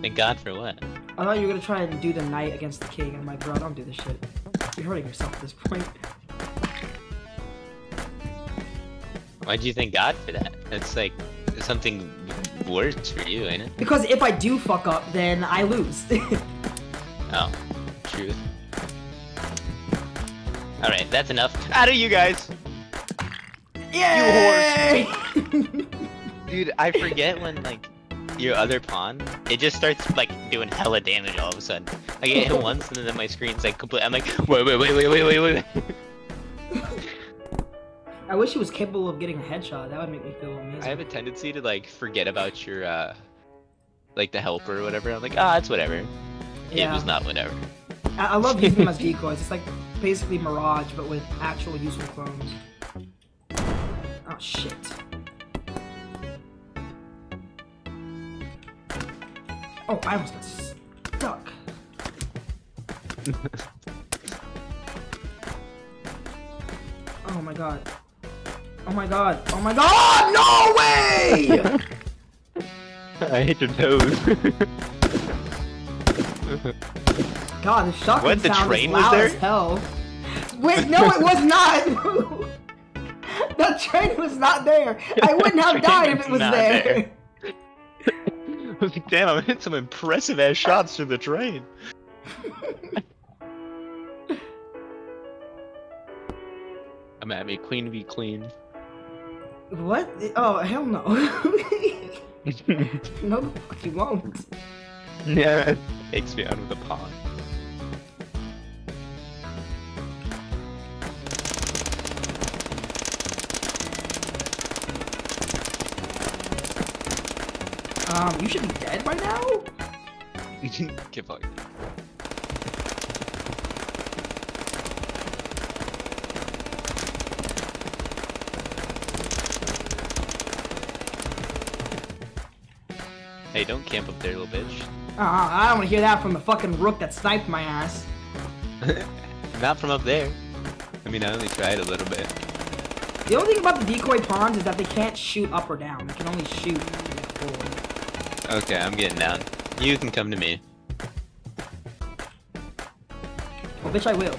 Thank God for what? I thought you were going to try and do the knight against the king. And I'm like, bro, don't do this shit. You're hurting yourself at this point. Why'd you thank God for that? That's like something worse for you, ain't it? Because if I do fuck up, then I lose. Oh, truth. Alright, that's enough. Out of you guys! Yay! You horse! Dude, I forget when, like, your other pawn, it just starts, like, doing hella damage all of a sudden. I get hit once and then my screen's, like, complete. I'm like, wait, wait, wait, wait, wait, wait, wait. I wish he was capable of getting a headshot. That would make me feel amazing. I have a tendency to, like, forget about your, uh, like, the helper or whatever. I'm like, ah, it's whatever. Yeah. It was not whatever. I, I love using them as decoys. It's like basically Mirage, but with actual useful clones. Oh, shit. Oh, I almost got stuck. Oh my God. Oh my God. Oh my God! No way! I hit your toes. God, the shotgun what, the sound train is loud was there? As hell. Wait, no, it was not. The train was not there. I wouldn't have died if it was there. there. I was like, damn, I hit some impressive ass shots through the train. I'm at me, queen v queen. What? Oh hell no. No, the fuck you won't. Yeah, it takes me out of the pond. Um, you should be dead by now? Get fucked. Hey, don't camp up there, little bitch. Uh, I don't want to hear that from the fucking rook that sniped my ass. Not from up there. I mean, I only tried a little bit. The only thing about the decoy pawns is that they can't shoot up or down. They can only shoot forward. Okay, I'm getting down. You can come to me. Well, bitch, I will.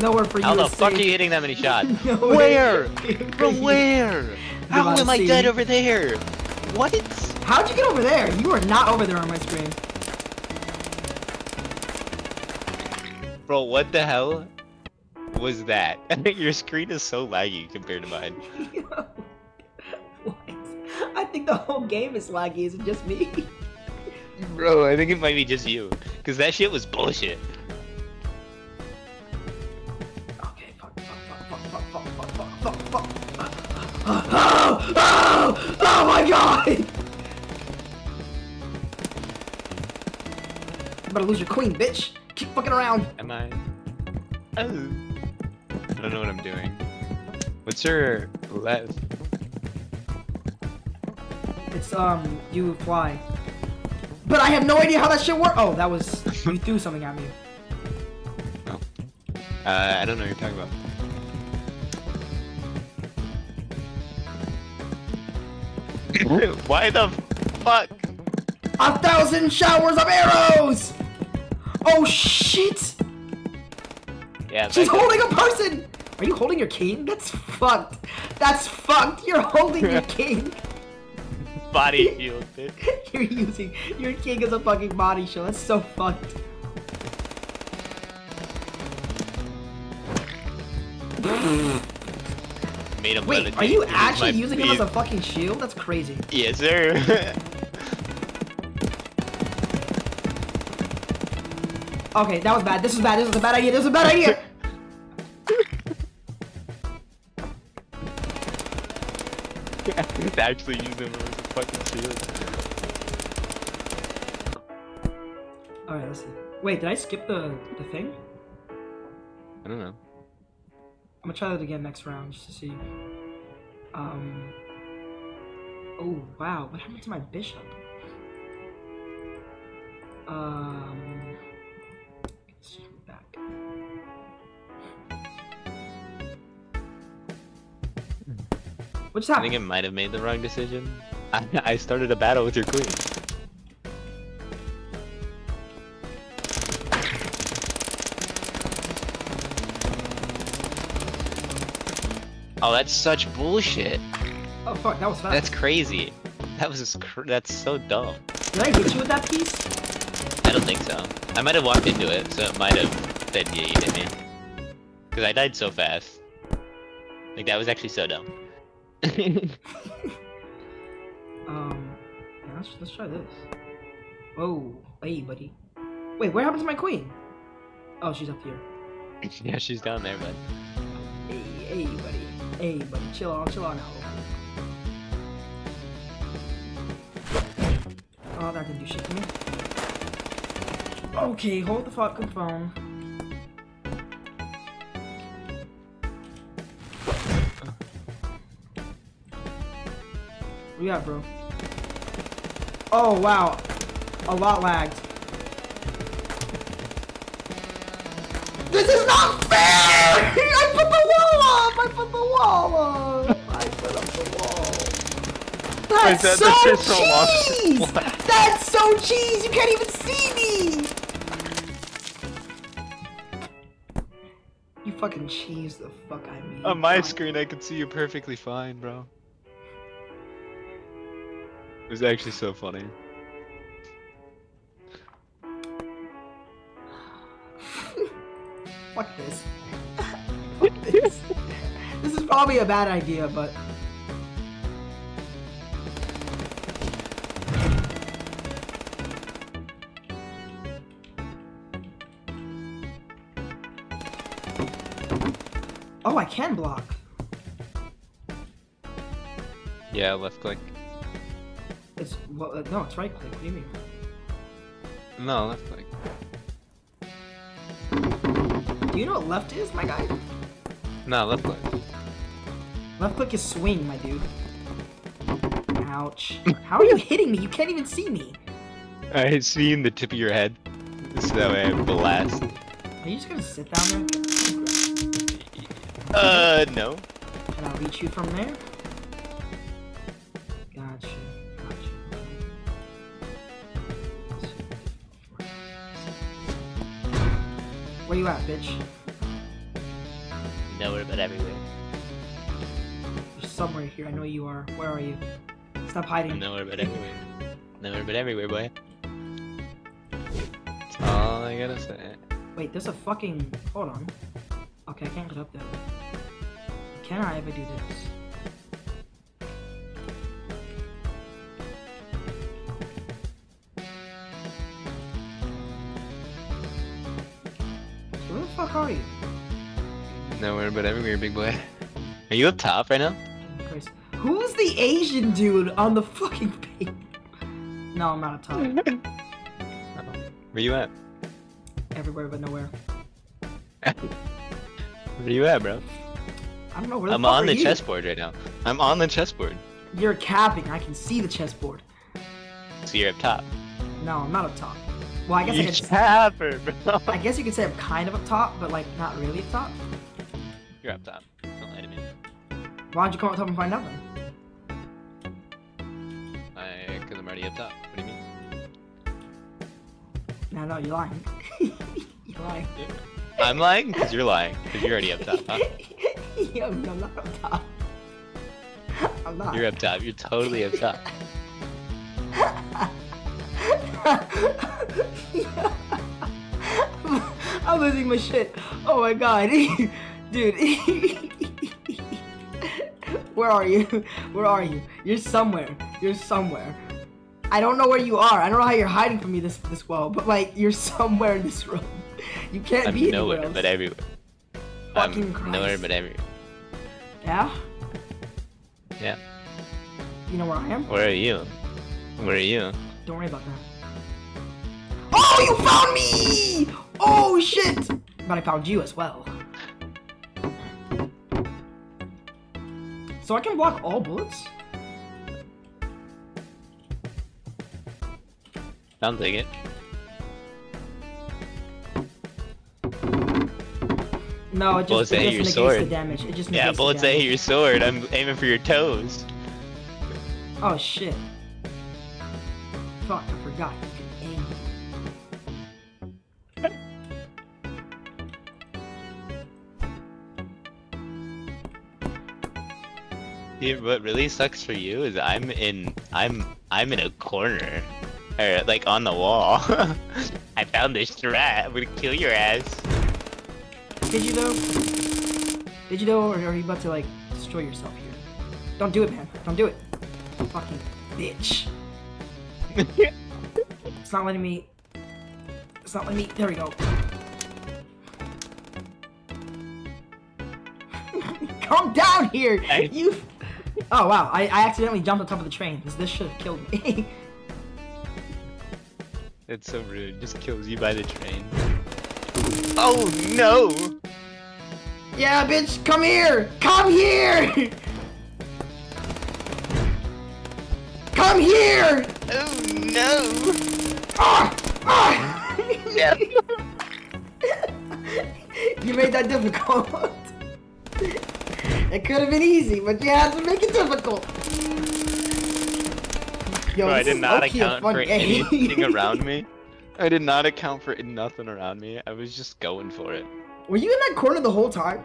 Nowhere for you. How the fuck are you hitting that many shots? No where? From where? How am I dead over there? What? How'd you get over there? You are not over there on my screen. Bro, what the hell was that? Your screen is so laggy compared to mine. Yo, what? I think the whole game is laggy. Is it just me? Bro, I think it might be just you. Because that shit was bullshit. Okay, fuck, fuck, fuck, fuck, fuck, fuck, fuck, fuck, fuck, fuck. Oh! Oh! Oh my God! I'm about to lose your queen, bitch! Keep fucking around! Am I? Oh. I don't know what I'm doing. What's your left? It's, um, you fly. But I have no idea how that shit worked! Oh, that was... You threw something at me. Oh. Uh, I don't know what you're talking about. Why the fuck? A thousand showers of arrows! Oh shit! Yeah. She's holding a person! Are you holding your king? That's fucked. That's fucked. You're holding your king. Body shield, dude. You're using your king as a fucking body shield. That's so fucked. Made him Wait, are you actually using beam. him as a fucking shield? That's crazy. Yes, sir. Okay, that was bad. This was bad. This was a bad idea. This was a bad idea. Yeah, he's actually using him as a fucking shield. Alright, let's see. Wait, did I skip the, the thing? I don't know. I'm gonna try that again next round just to see. Um. Oh, wow. What happened to my bishop? Um. Let's just move back. What just happened? I think I might have made the wrong decision. I, I started a battle with your queen. Oh, that's such bullshit. Oh fuck, that was fast. That's crazy. That was just cr that's so dumb. Did I hit you with that piece? I don't think so. I might have walked into it, so it might have said yeah, you hit me. Because I died so fast. Like, that was actually so dumb. um, yeah, let's, let's try this. Whoa, hey buddy. Wait, what happened to my queen? Oh, she's up here. Yeah, she's down there, bud. Hey, hey buddy. Hey buddy, chill on, chill on now. Oh, that didn't do shit to me. Okay, hold the fucking phone. What do you got, bro? Oh, wow. A lot lagged. This is not fair! I put the wall up! I put the wall up! I put up the wall. That's that, so, so cheese! Awesome. That's so cheese! You can't even see me! You fucking cheese the fuck I mean. On my God. Screen, I could see you perfectly fine, bro. It was actually so funny. Fuck this. Fuck this. This is probably a bad idea, but... Oh, I can block. Yeah, left click. It's, well, uh, no, it's right click. What do you mean? No, left click. Do you know what left is, my guy? No, left click. Left click is swing, my dude. Ouch. How are you hitting me? You can't even see me. I see in the tip of your head. So that way I blast. Are you just gonna sit down there? Uh, no. Can I reach you from there? Gotcha. Where you at, bitch? Nowhere but everywhere. You're somewhere here, I know you are. Where are you? Stop hiding. I'm nowhere but everywhere. Nowhere but everywhere, boy. That's all I gotta say. Wait, there's a fucking... Hold on. Okay, I can't get up there. Can I ever do this? Fuck are you? Nowhere but everywhere, big boy. Are you up top right now? Christ. Who's the Asian dude on the fucking page? No, I'm not up top. Uh-oh. Where you at? Everywhere but nowhere. Where you at, bro? I don't know. Where the I'm fuck on are the you? Chessboard right now. I'm on the chessboard. You're capping. I can see the chessboard. So you're up top. No, I'm not up top. Well, I guess you I could chopper, bro. I guess you could say I'm kind of up top, but like not really up top. You're up top. Don't lie to me. Why don't you come up top and find out then? I, cause I'm already up top. What do you mean? No, no, you're lying. You're lying. I'm lying because you're lying. Because you're already up top, huh? Yo, I'm not up top. I'm not. You're up top. You're totally up top. Yeah. I'm, I'm losing my shit. Oh my god. Dude. Where are you? Where are you? You're somewhere. You're somewhere. I don't know where you are. I don't know how you're hiding from me this this well, but like you're somewhere in this room. You can't I'm be nowhere else. But everywhere. Fucking I'm Christ. Nowhere but everywhere. Yeah? Yeah. You know where I am? Where are you? Where are you? Don't worry about that. Oh, you found me! Oh, shit! But I found you as well. So I can block all bullets? Don't take it. No, it just negates your sword. The damage. It just yeah, bullets that hit your sword. I'm aiming for your toes. Oh shit! Fuck! I forgot you can aim. Dude, what really sucks for you is I'm in I'm I'm in a corner, or like on the wall. I found this strat. I'm gonna kill your ass. Did you though? Did you though, or are you about to like destroy yourself here? Don't do it, man. Don't do it. Fucking bitch. It's not letting me. It's not letting me. There we go. Calm down here. I... You. Oh wow! I I accidentally jumped on top of the train. This this should have killed me. That's so rude. It just kills you by the train. Oh no! Yeah, bitch, come here! Come here! Come here! Oh no! Ah! Ah! No. You made that difficult. It could have been easy, but you had to make it difficult. Yo, bro, I did not account for game. anything around me. I did not account for nothing around me. I was just going for it. Were you in that corner the whole time?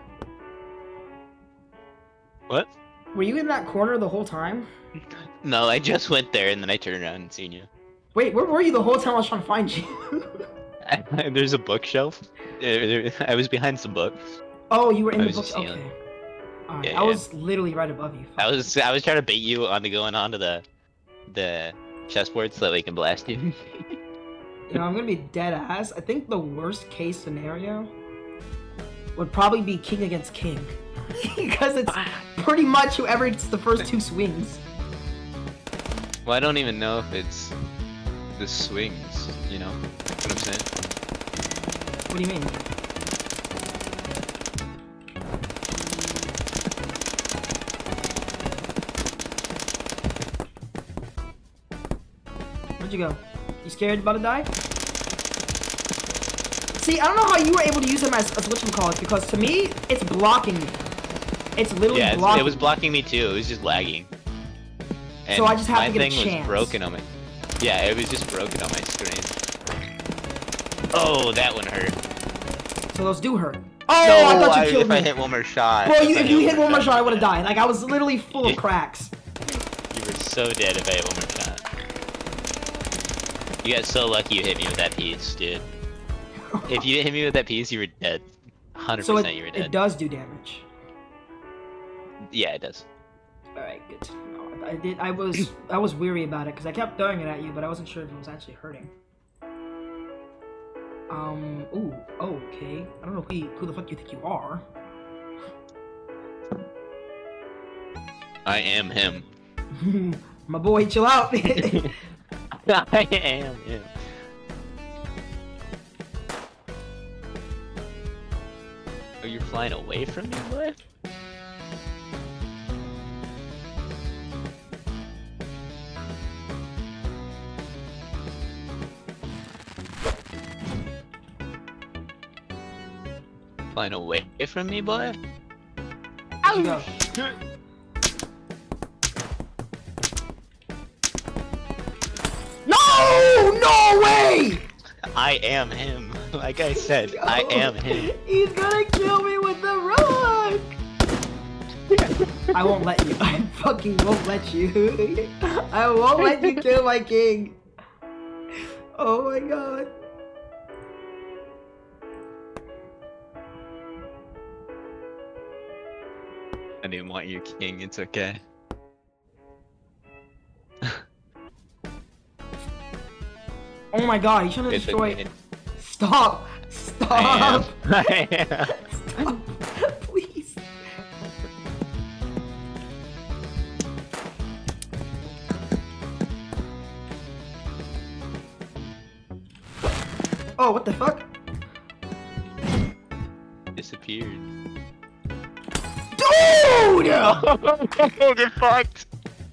What? Were you in that corner the whole time? No, I just went there and then I turned around and seen you. Wait, where were you the whole time I was trying to find you? I, there's a bookshelf. I was behind some books. Oh, you were in I the bookshelf. Okay. Right, yeah, I yeah. was literally right above you. I was I was trying to bait you onto going onto the the chessboard so that we can blast you. You know, I'm gonna be dead ass. I think the worst case scenario would probably be king against king. Because it's pretty much whoever gets the first two swings. Well, I don't even know if it's the swings, you know? What I'm saying? What do you mean? Where'd you go? You scared about to die? See, I don't know how you were able to use him as, as whatchamacallit, because to me, it's blocking me. It's literally yeah, it's, blocking me. Yeah, it was blocking me too. It was just lagging. And so I just have to get a chance. My thing was broken on my... Yeah, it was just broken on my screen. Oh, that one hurt. So those do hurt. Oh, no, I thought you killed I, if me. If I hit one more shot. Bro, you, if you hit one more, one more shot, shot I would have died. Like, I was literally full of cracks. You were so dead if I hit one more shot. You got so lucky you hit me with that piece, dude. If you didn't hit me with that piece, you were dead. one hundred percent so it, you were dead. It does do damage. Yeah, it does. Alright, good. No, I did. I was I was weary about it because I kept throwing it at you, but I wasn't sure if it was actually hurting. Um, ooh, oh, okay. I don't know who, who the fuck you think you are. I am him. My boy, chill out. I am him. Are you flying away from me, boy? Flying away from me, boy? Ow! No way! I am him. Like I said, Yo, I am him. He's gonna kill me with the rock! I won't let you. I fucking won't let you. I won't let you kill my king. Oh my god. I didn't want your king, it's okay. Oh my god, he's trying to destroy. Stop! Stop! I am. I am. Stop! Please! Oh, what the fuck? Disappeared. Dude! Oh, get fucked!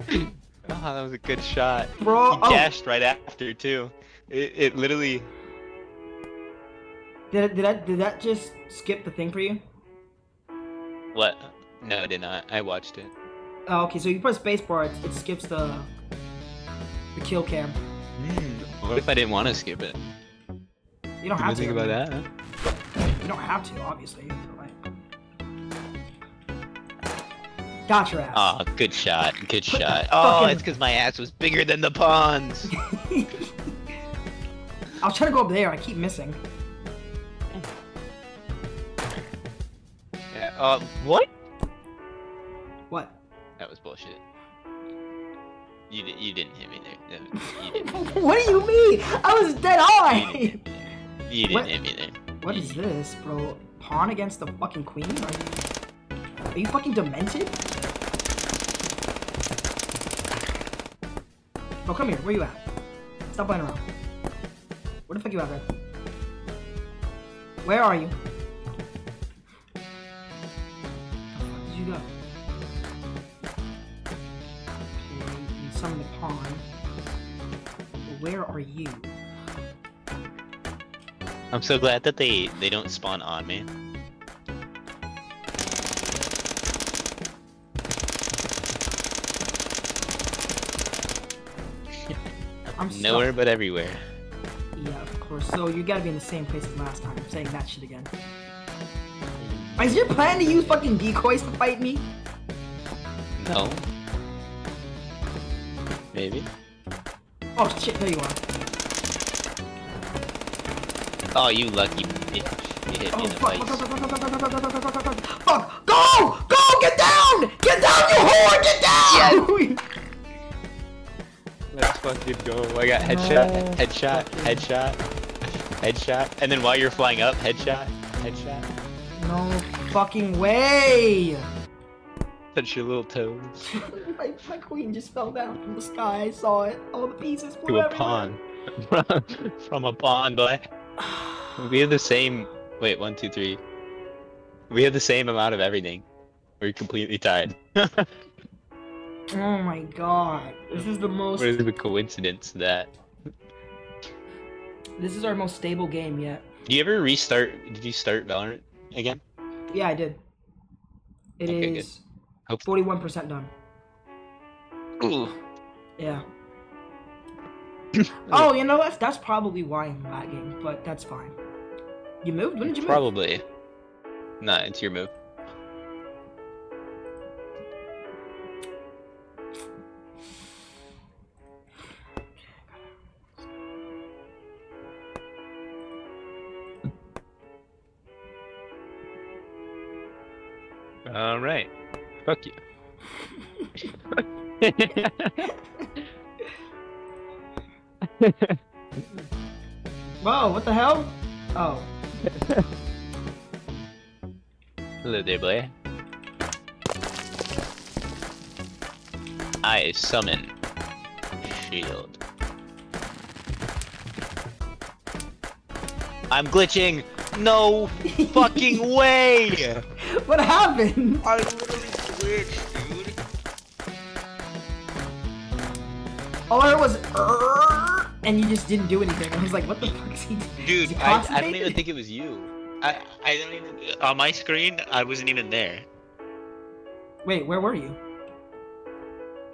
Oh, that was a good shot. Bro, he oh. dashed right after, too. It, it literally... Did, did, I, did that just skip the thing for you? What? No, it did not. I watched it. Oh, okay, so you press spacebar, it, it skips the... the kill cam. Mm, what if I didn't want to skip it? You don't have to. Think about that, huh? You don't have to, obviously. Got your ass. Oh, good shot. Good shot. Oh, fucking... it's because my ass was bigger than the pawns. I was trying to go up there. I keep missing. Yeah, uh, what? What? That was bullshit. You, di you didn't hit me there. You didn't hit me. What do you mean? I was dead on. You didn't hit me there. You didn't what? hit me there. What you is didn't. this, bro? Pawn against the fucking queen? Are you, are you fucking demented? Oh, come here. Where you at? Stop playing around. Where the fuck you at, man? Where are you? Where did you go? Summon the pawn. Where are you? I'm so glad that they they don't spawn on me. I'm nowhere stuck. But everywhere. Yeah, of course. So you gotta be in the same place as last time. I'm saying that shit again. Is your plan to use fucking decoys to fight me? No. Maybe. Oh shit, there you are. Oh, you lucky bitch. You hit me in the face. Fuck! Go! Go! Get down! Get down, you whore! Get down! Let's fucking go. I got headshot, headshot, headshot, headshot. And then while you're flying up, headshot, headshot. No fucking way! Touch your little toes. my, my queen just fell down from the sky. I saw it. All the pieces flew everywhere. To a pawn. From a pawn, boy. We have the same. Wait, one, two, three. We have the same amount of everything. We're completely tied. Oh my god. This is the most. What is the coincidence that? This is our most stable game yet. Do you ever restart? Did you start Valorant again? Yeah, I did. It okay, is. Good. Forty-one percent done. Ooh. Yeah. Oh, you know what? That's, that's probably why I'm lagging, but that's fine. You moved? When did you move? Probably. Nah, it's your move. All right. Fuck you. Whoa, what the hell? Oh. Hello there, boy. I summon shield. I'm glitching! No fucking way! What happened? I literally glitched, dude. All I heard was "er," and you just didn't do anything. I was like, what the fuck is he doing? Dude, he I, I don't even think it was you. I, I don't even. On my screen, I wasn't even there. Wait, where were you?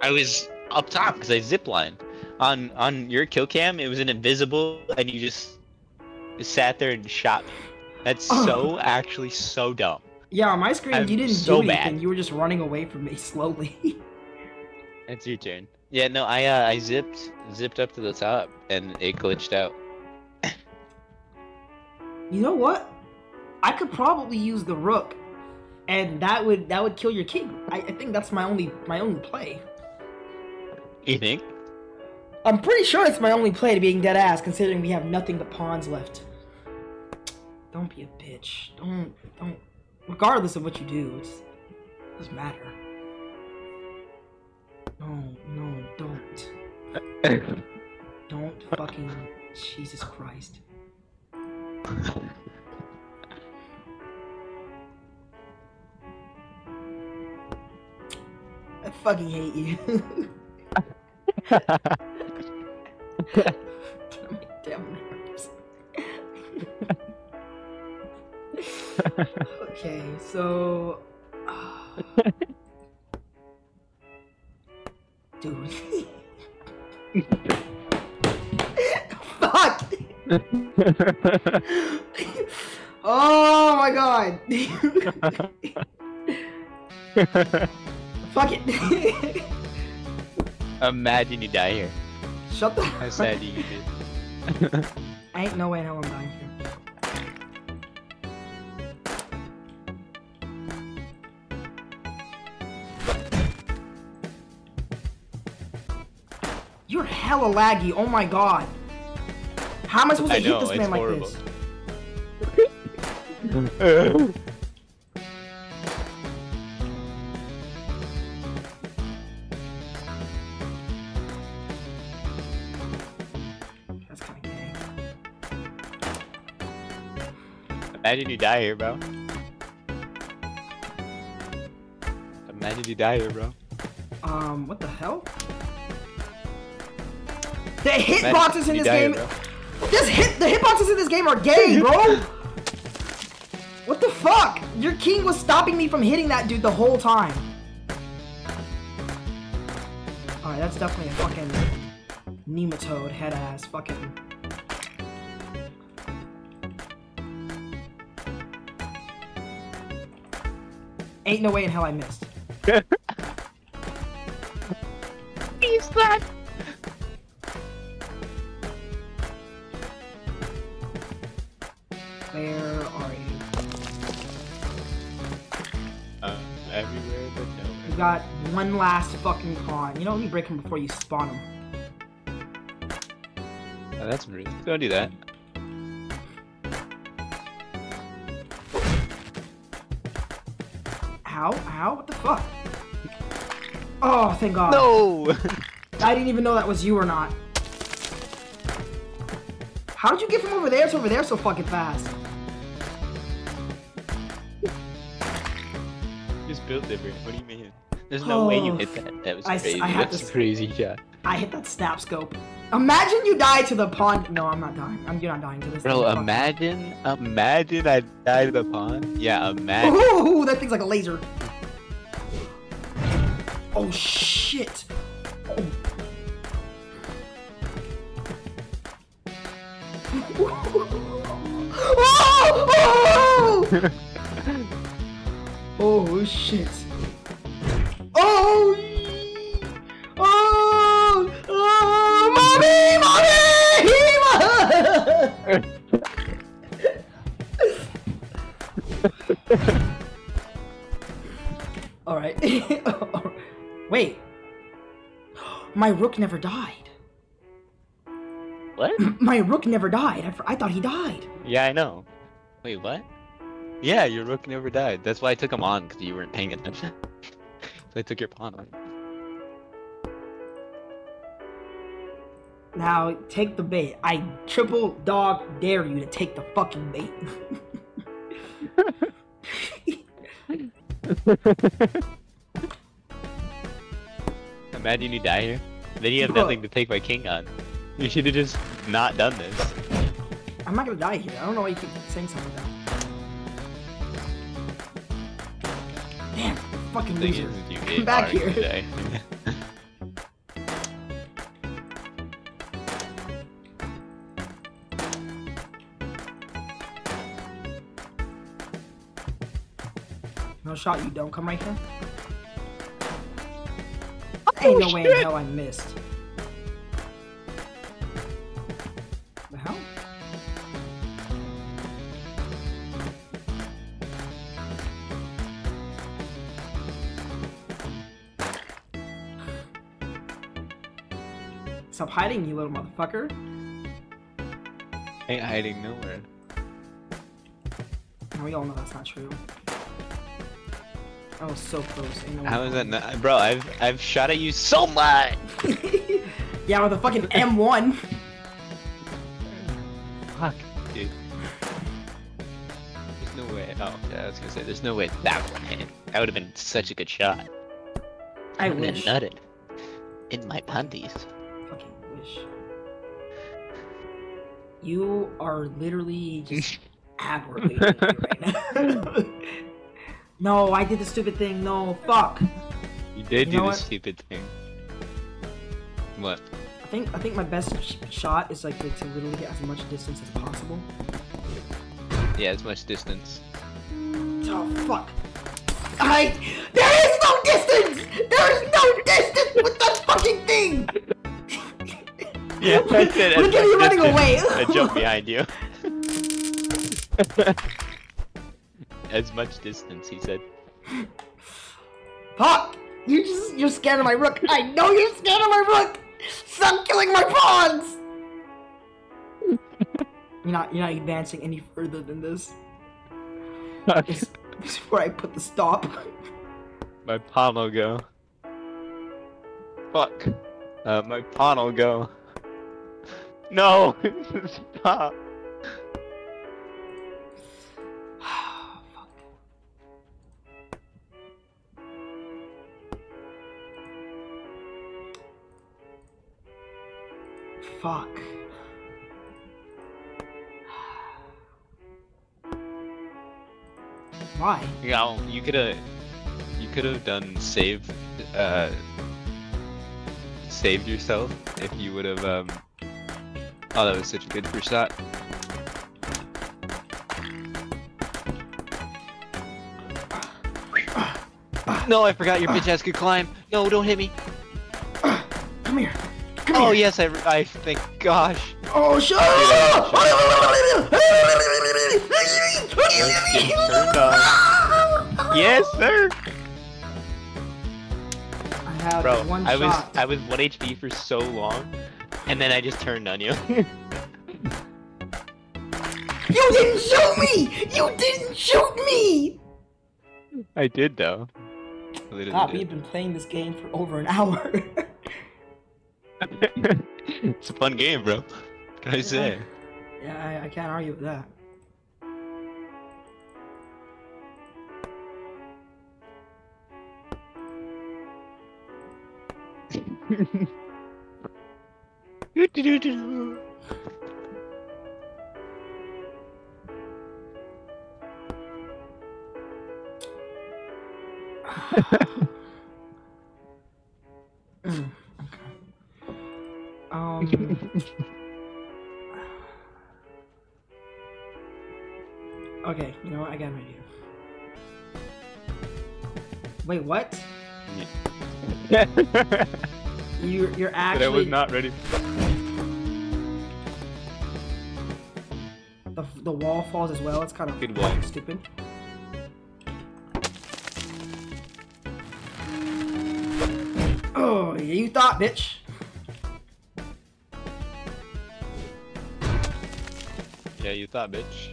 I was up top because I ziplined. On, on your kill cam, it was an invisible, and you just sat there and shot me. That's oh. so actually so dumb. Yeah, on my screen, I'm you didn't so do anything. Bad. You were just running away from me slowly. It's your turn. Yeah, no, I uh, I zipped zipped up to the top, and it glitched out. You know what? I could probably use the rook, and that would that would kill your king. I, I think that's my only my only play. You think? I'm pretty sure it's my only play to being dead ass, considering we have nothing but pawns left. Don't be a bitch. Don't don't. Regardless of what you do, it's, it doesn't matter. No, no, don't. Don't fucking... Jesus Christ. I fucking hate you. Damn nerves. Okay, so uh... dude. Fuck. Oh my god. Fuck it. Imagine you die here. Shut the hell up. How sad you did. I ain't no way no I'm dying here. You're hella laggy, oh my god. How am I supposed to I hit know, this man like horrible. This? Imagine you die here, bro. Imagine you die here, bro. Um, what the hell? The hitboxes in this game. Here, this hit the hitboxes in this game are gay, bro. What the fuck? Your king was stopping me from hitting that dude the whole time. All right, that's definitely a fucking nematode head ass fucking. Ain't no way in hell I missed. He's that. Where are you? Uh, everywhere but nowhere. You got one last fucking pawn. You know, let me break him before you spawn him. Oh, that's rude. Don't do that. Ow, ow, what the fuck? Oh, thank god. No! I didn't even know that was you or not. How did you get from over there to over there so fucking fast? Just built different, what do you mean? There's no oh, way you hit that, that was I, crazy, I that's this, crazy shot. I hit that snap scope. Imagine you die to the pawn. No, I'm not dying. I'm, you're not dying to this. Bro, imagine, imagine I die to the pawn. Yeah, imagine. Ooh, that thing's like a laser. Oh shit. Oh, oh! Oh shit. Oh. Oh. Oh. All right. Wait. My rook never died. What? My rook never died. I, I thought he died. Yeah, I know. Wait, what? Yeah, your rook never died. That's why I took him on, because you weren't paying attention. So I took your pawn on. Now, take the bait. I triple dog dare you to take the fucking bait. Imagine you die here. Then you have Bro. nothing to take my king on. You should have just not done this. I'm not gonna die here. I don't know why you keep saying something like that. Damn, fucking loser. Come back here. No shot, you don't come right here. Oh, Ain't no shit. way in hell I missed. The hell? Stop hiding, you little motherfucker. Ain't hiding nowhere. Now we all know that's not true. I was so close. No How is that not, bro? I've I've shot at you so much. Yeah, with a fucking M one. Fuck, dude. no way. Oh, yeah, I was gonna say, there's no way that one hit. That would have been such a good shot. I, I wish. Nutted in my panties. Fucking wish. You are literally just aggravating me right now. No, I did the stupid thing. No, fuck. You did you do the what? stupid thing. What? I think I think my best sh shot is like, like to literally get as much distance as possible. Yeah, as much distance. Oh fuck! I there is no distance. There is no distance with that fucking thing. Yeah, that's it. Look at you running away. I jumped behind you. As much distance, he said. Fuck! You just you're scared of my rook. I know you're scared of my rook. Stop killing my pawns. You're not you're not advancing any further than this. It's, it's where I put the stop. My pawn'll go. Fuck. Uh, my pawn'll go. No. Stop. Fuck. Why? Yeah, well, you could have, you could have done save, uh, saved yourself if you would have. Um... Oh, that was such a good first shot. No, I forgot your bitch ass could climb. No, don't hit me. Come here. Oh yes, I, I thank gosh. Oh shit! Yes, sir. I have Bro, one I shot. was I was one H P for so long, and then I just turned on you. You didn't shoot me! You didn't shoot me! I did though. Stop! We've been playing this game for over an hour. It's a fun game, bro. What can I say? Yeah, I, I can't argue with that. mm. Um, okay, you know what? I got an idea. Wait, what? Yeah. you're, you're actually. But I was not ready. The, the wall falls as well. It's kind of Good wall. stupid. Oh, yeah, you thought, bitch. Yeah, you thought, bitch.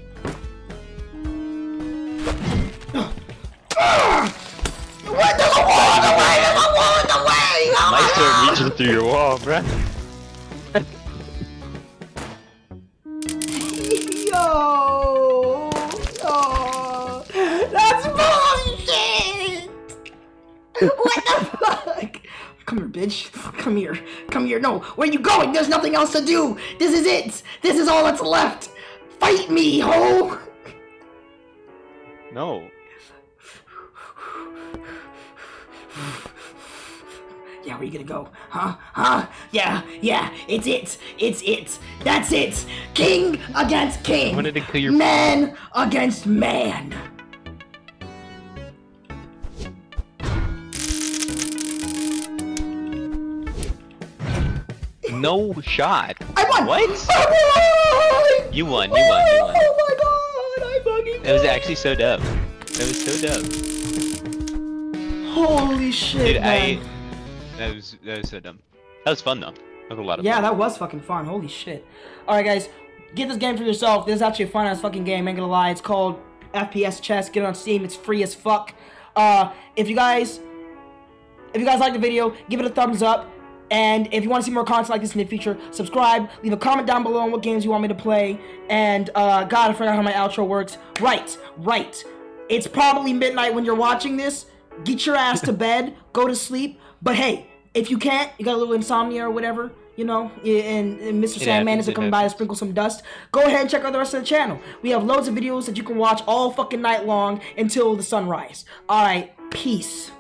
What the wall in the way? The wall in the way! Oh my god! I start reaching through your wall, bruh. Yo! Oh, that's bullshit! What the fuck? Come here, bitch. Come here. Come here. No, where are you going? There's nothing else to do. This is it. This is all that's left. Fight me, ho! No. Yeah, where are you gonna go? Huh? Huh? Yeah, yeah, it's it. It's it. That's it. King against king. I wanted to kill your man against man. No shot. I won. What? I won! You won. You won. You won. Oh my god! I fucking. That was actually so dumb. That was so dumb. Holy shit, Dude, man. I, that was that was so dumb. That was fun though. That was a lot of. Yeah, fun. that was fucking fun. Holy shit. All right, guys, get this game for yourself. This is actually a fun ass fucking game. Ain't gonna lie. It's called F P S Chess. Get it on Steam. It's free as fuck. Uh, if you guys, if you guys like the video, give it a thumbs up. And if you want to see more content like this in the future, subscribe, leave a comment down below on what games you want me to play, and uh, God, I forgot how my outro works. Right, right. It's probably midnight when you're watching this. Get your ass to bed, go to sleep, but hey, if you can't, you got a little insomnia or whatever, you know, and, and Mister Sandman is coming by to sprinkle some dust, go ahead and check out the rest of the channel. We have loads of videos that you can watch all fucking night long until the sunrise. Alright, peace.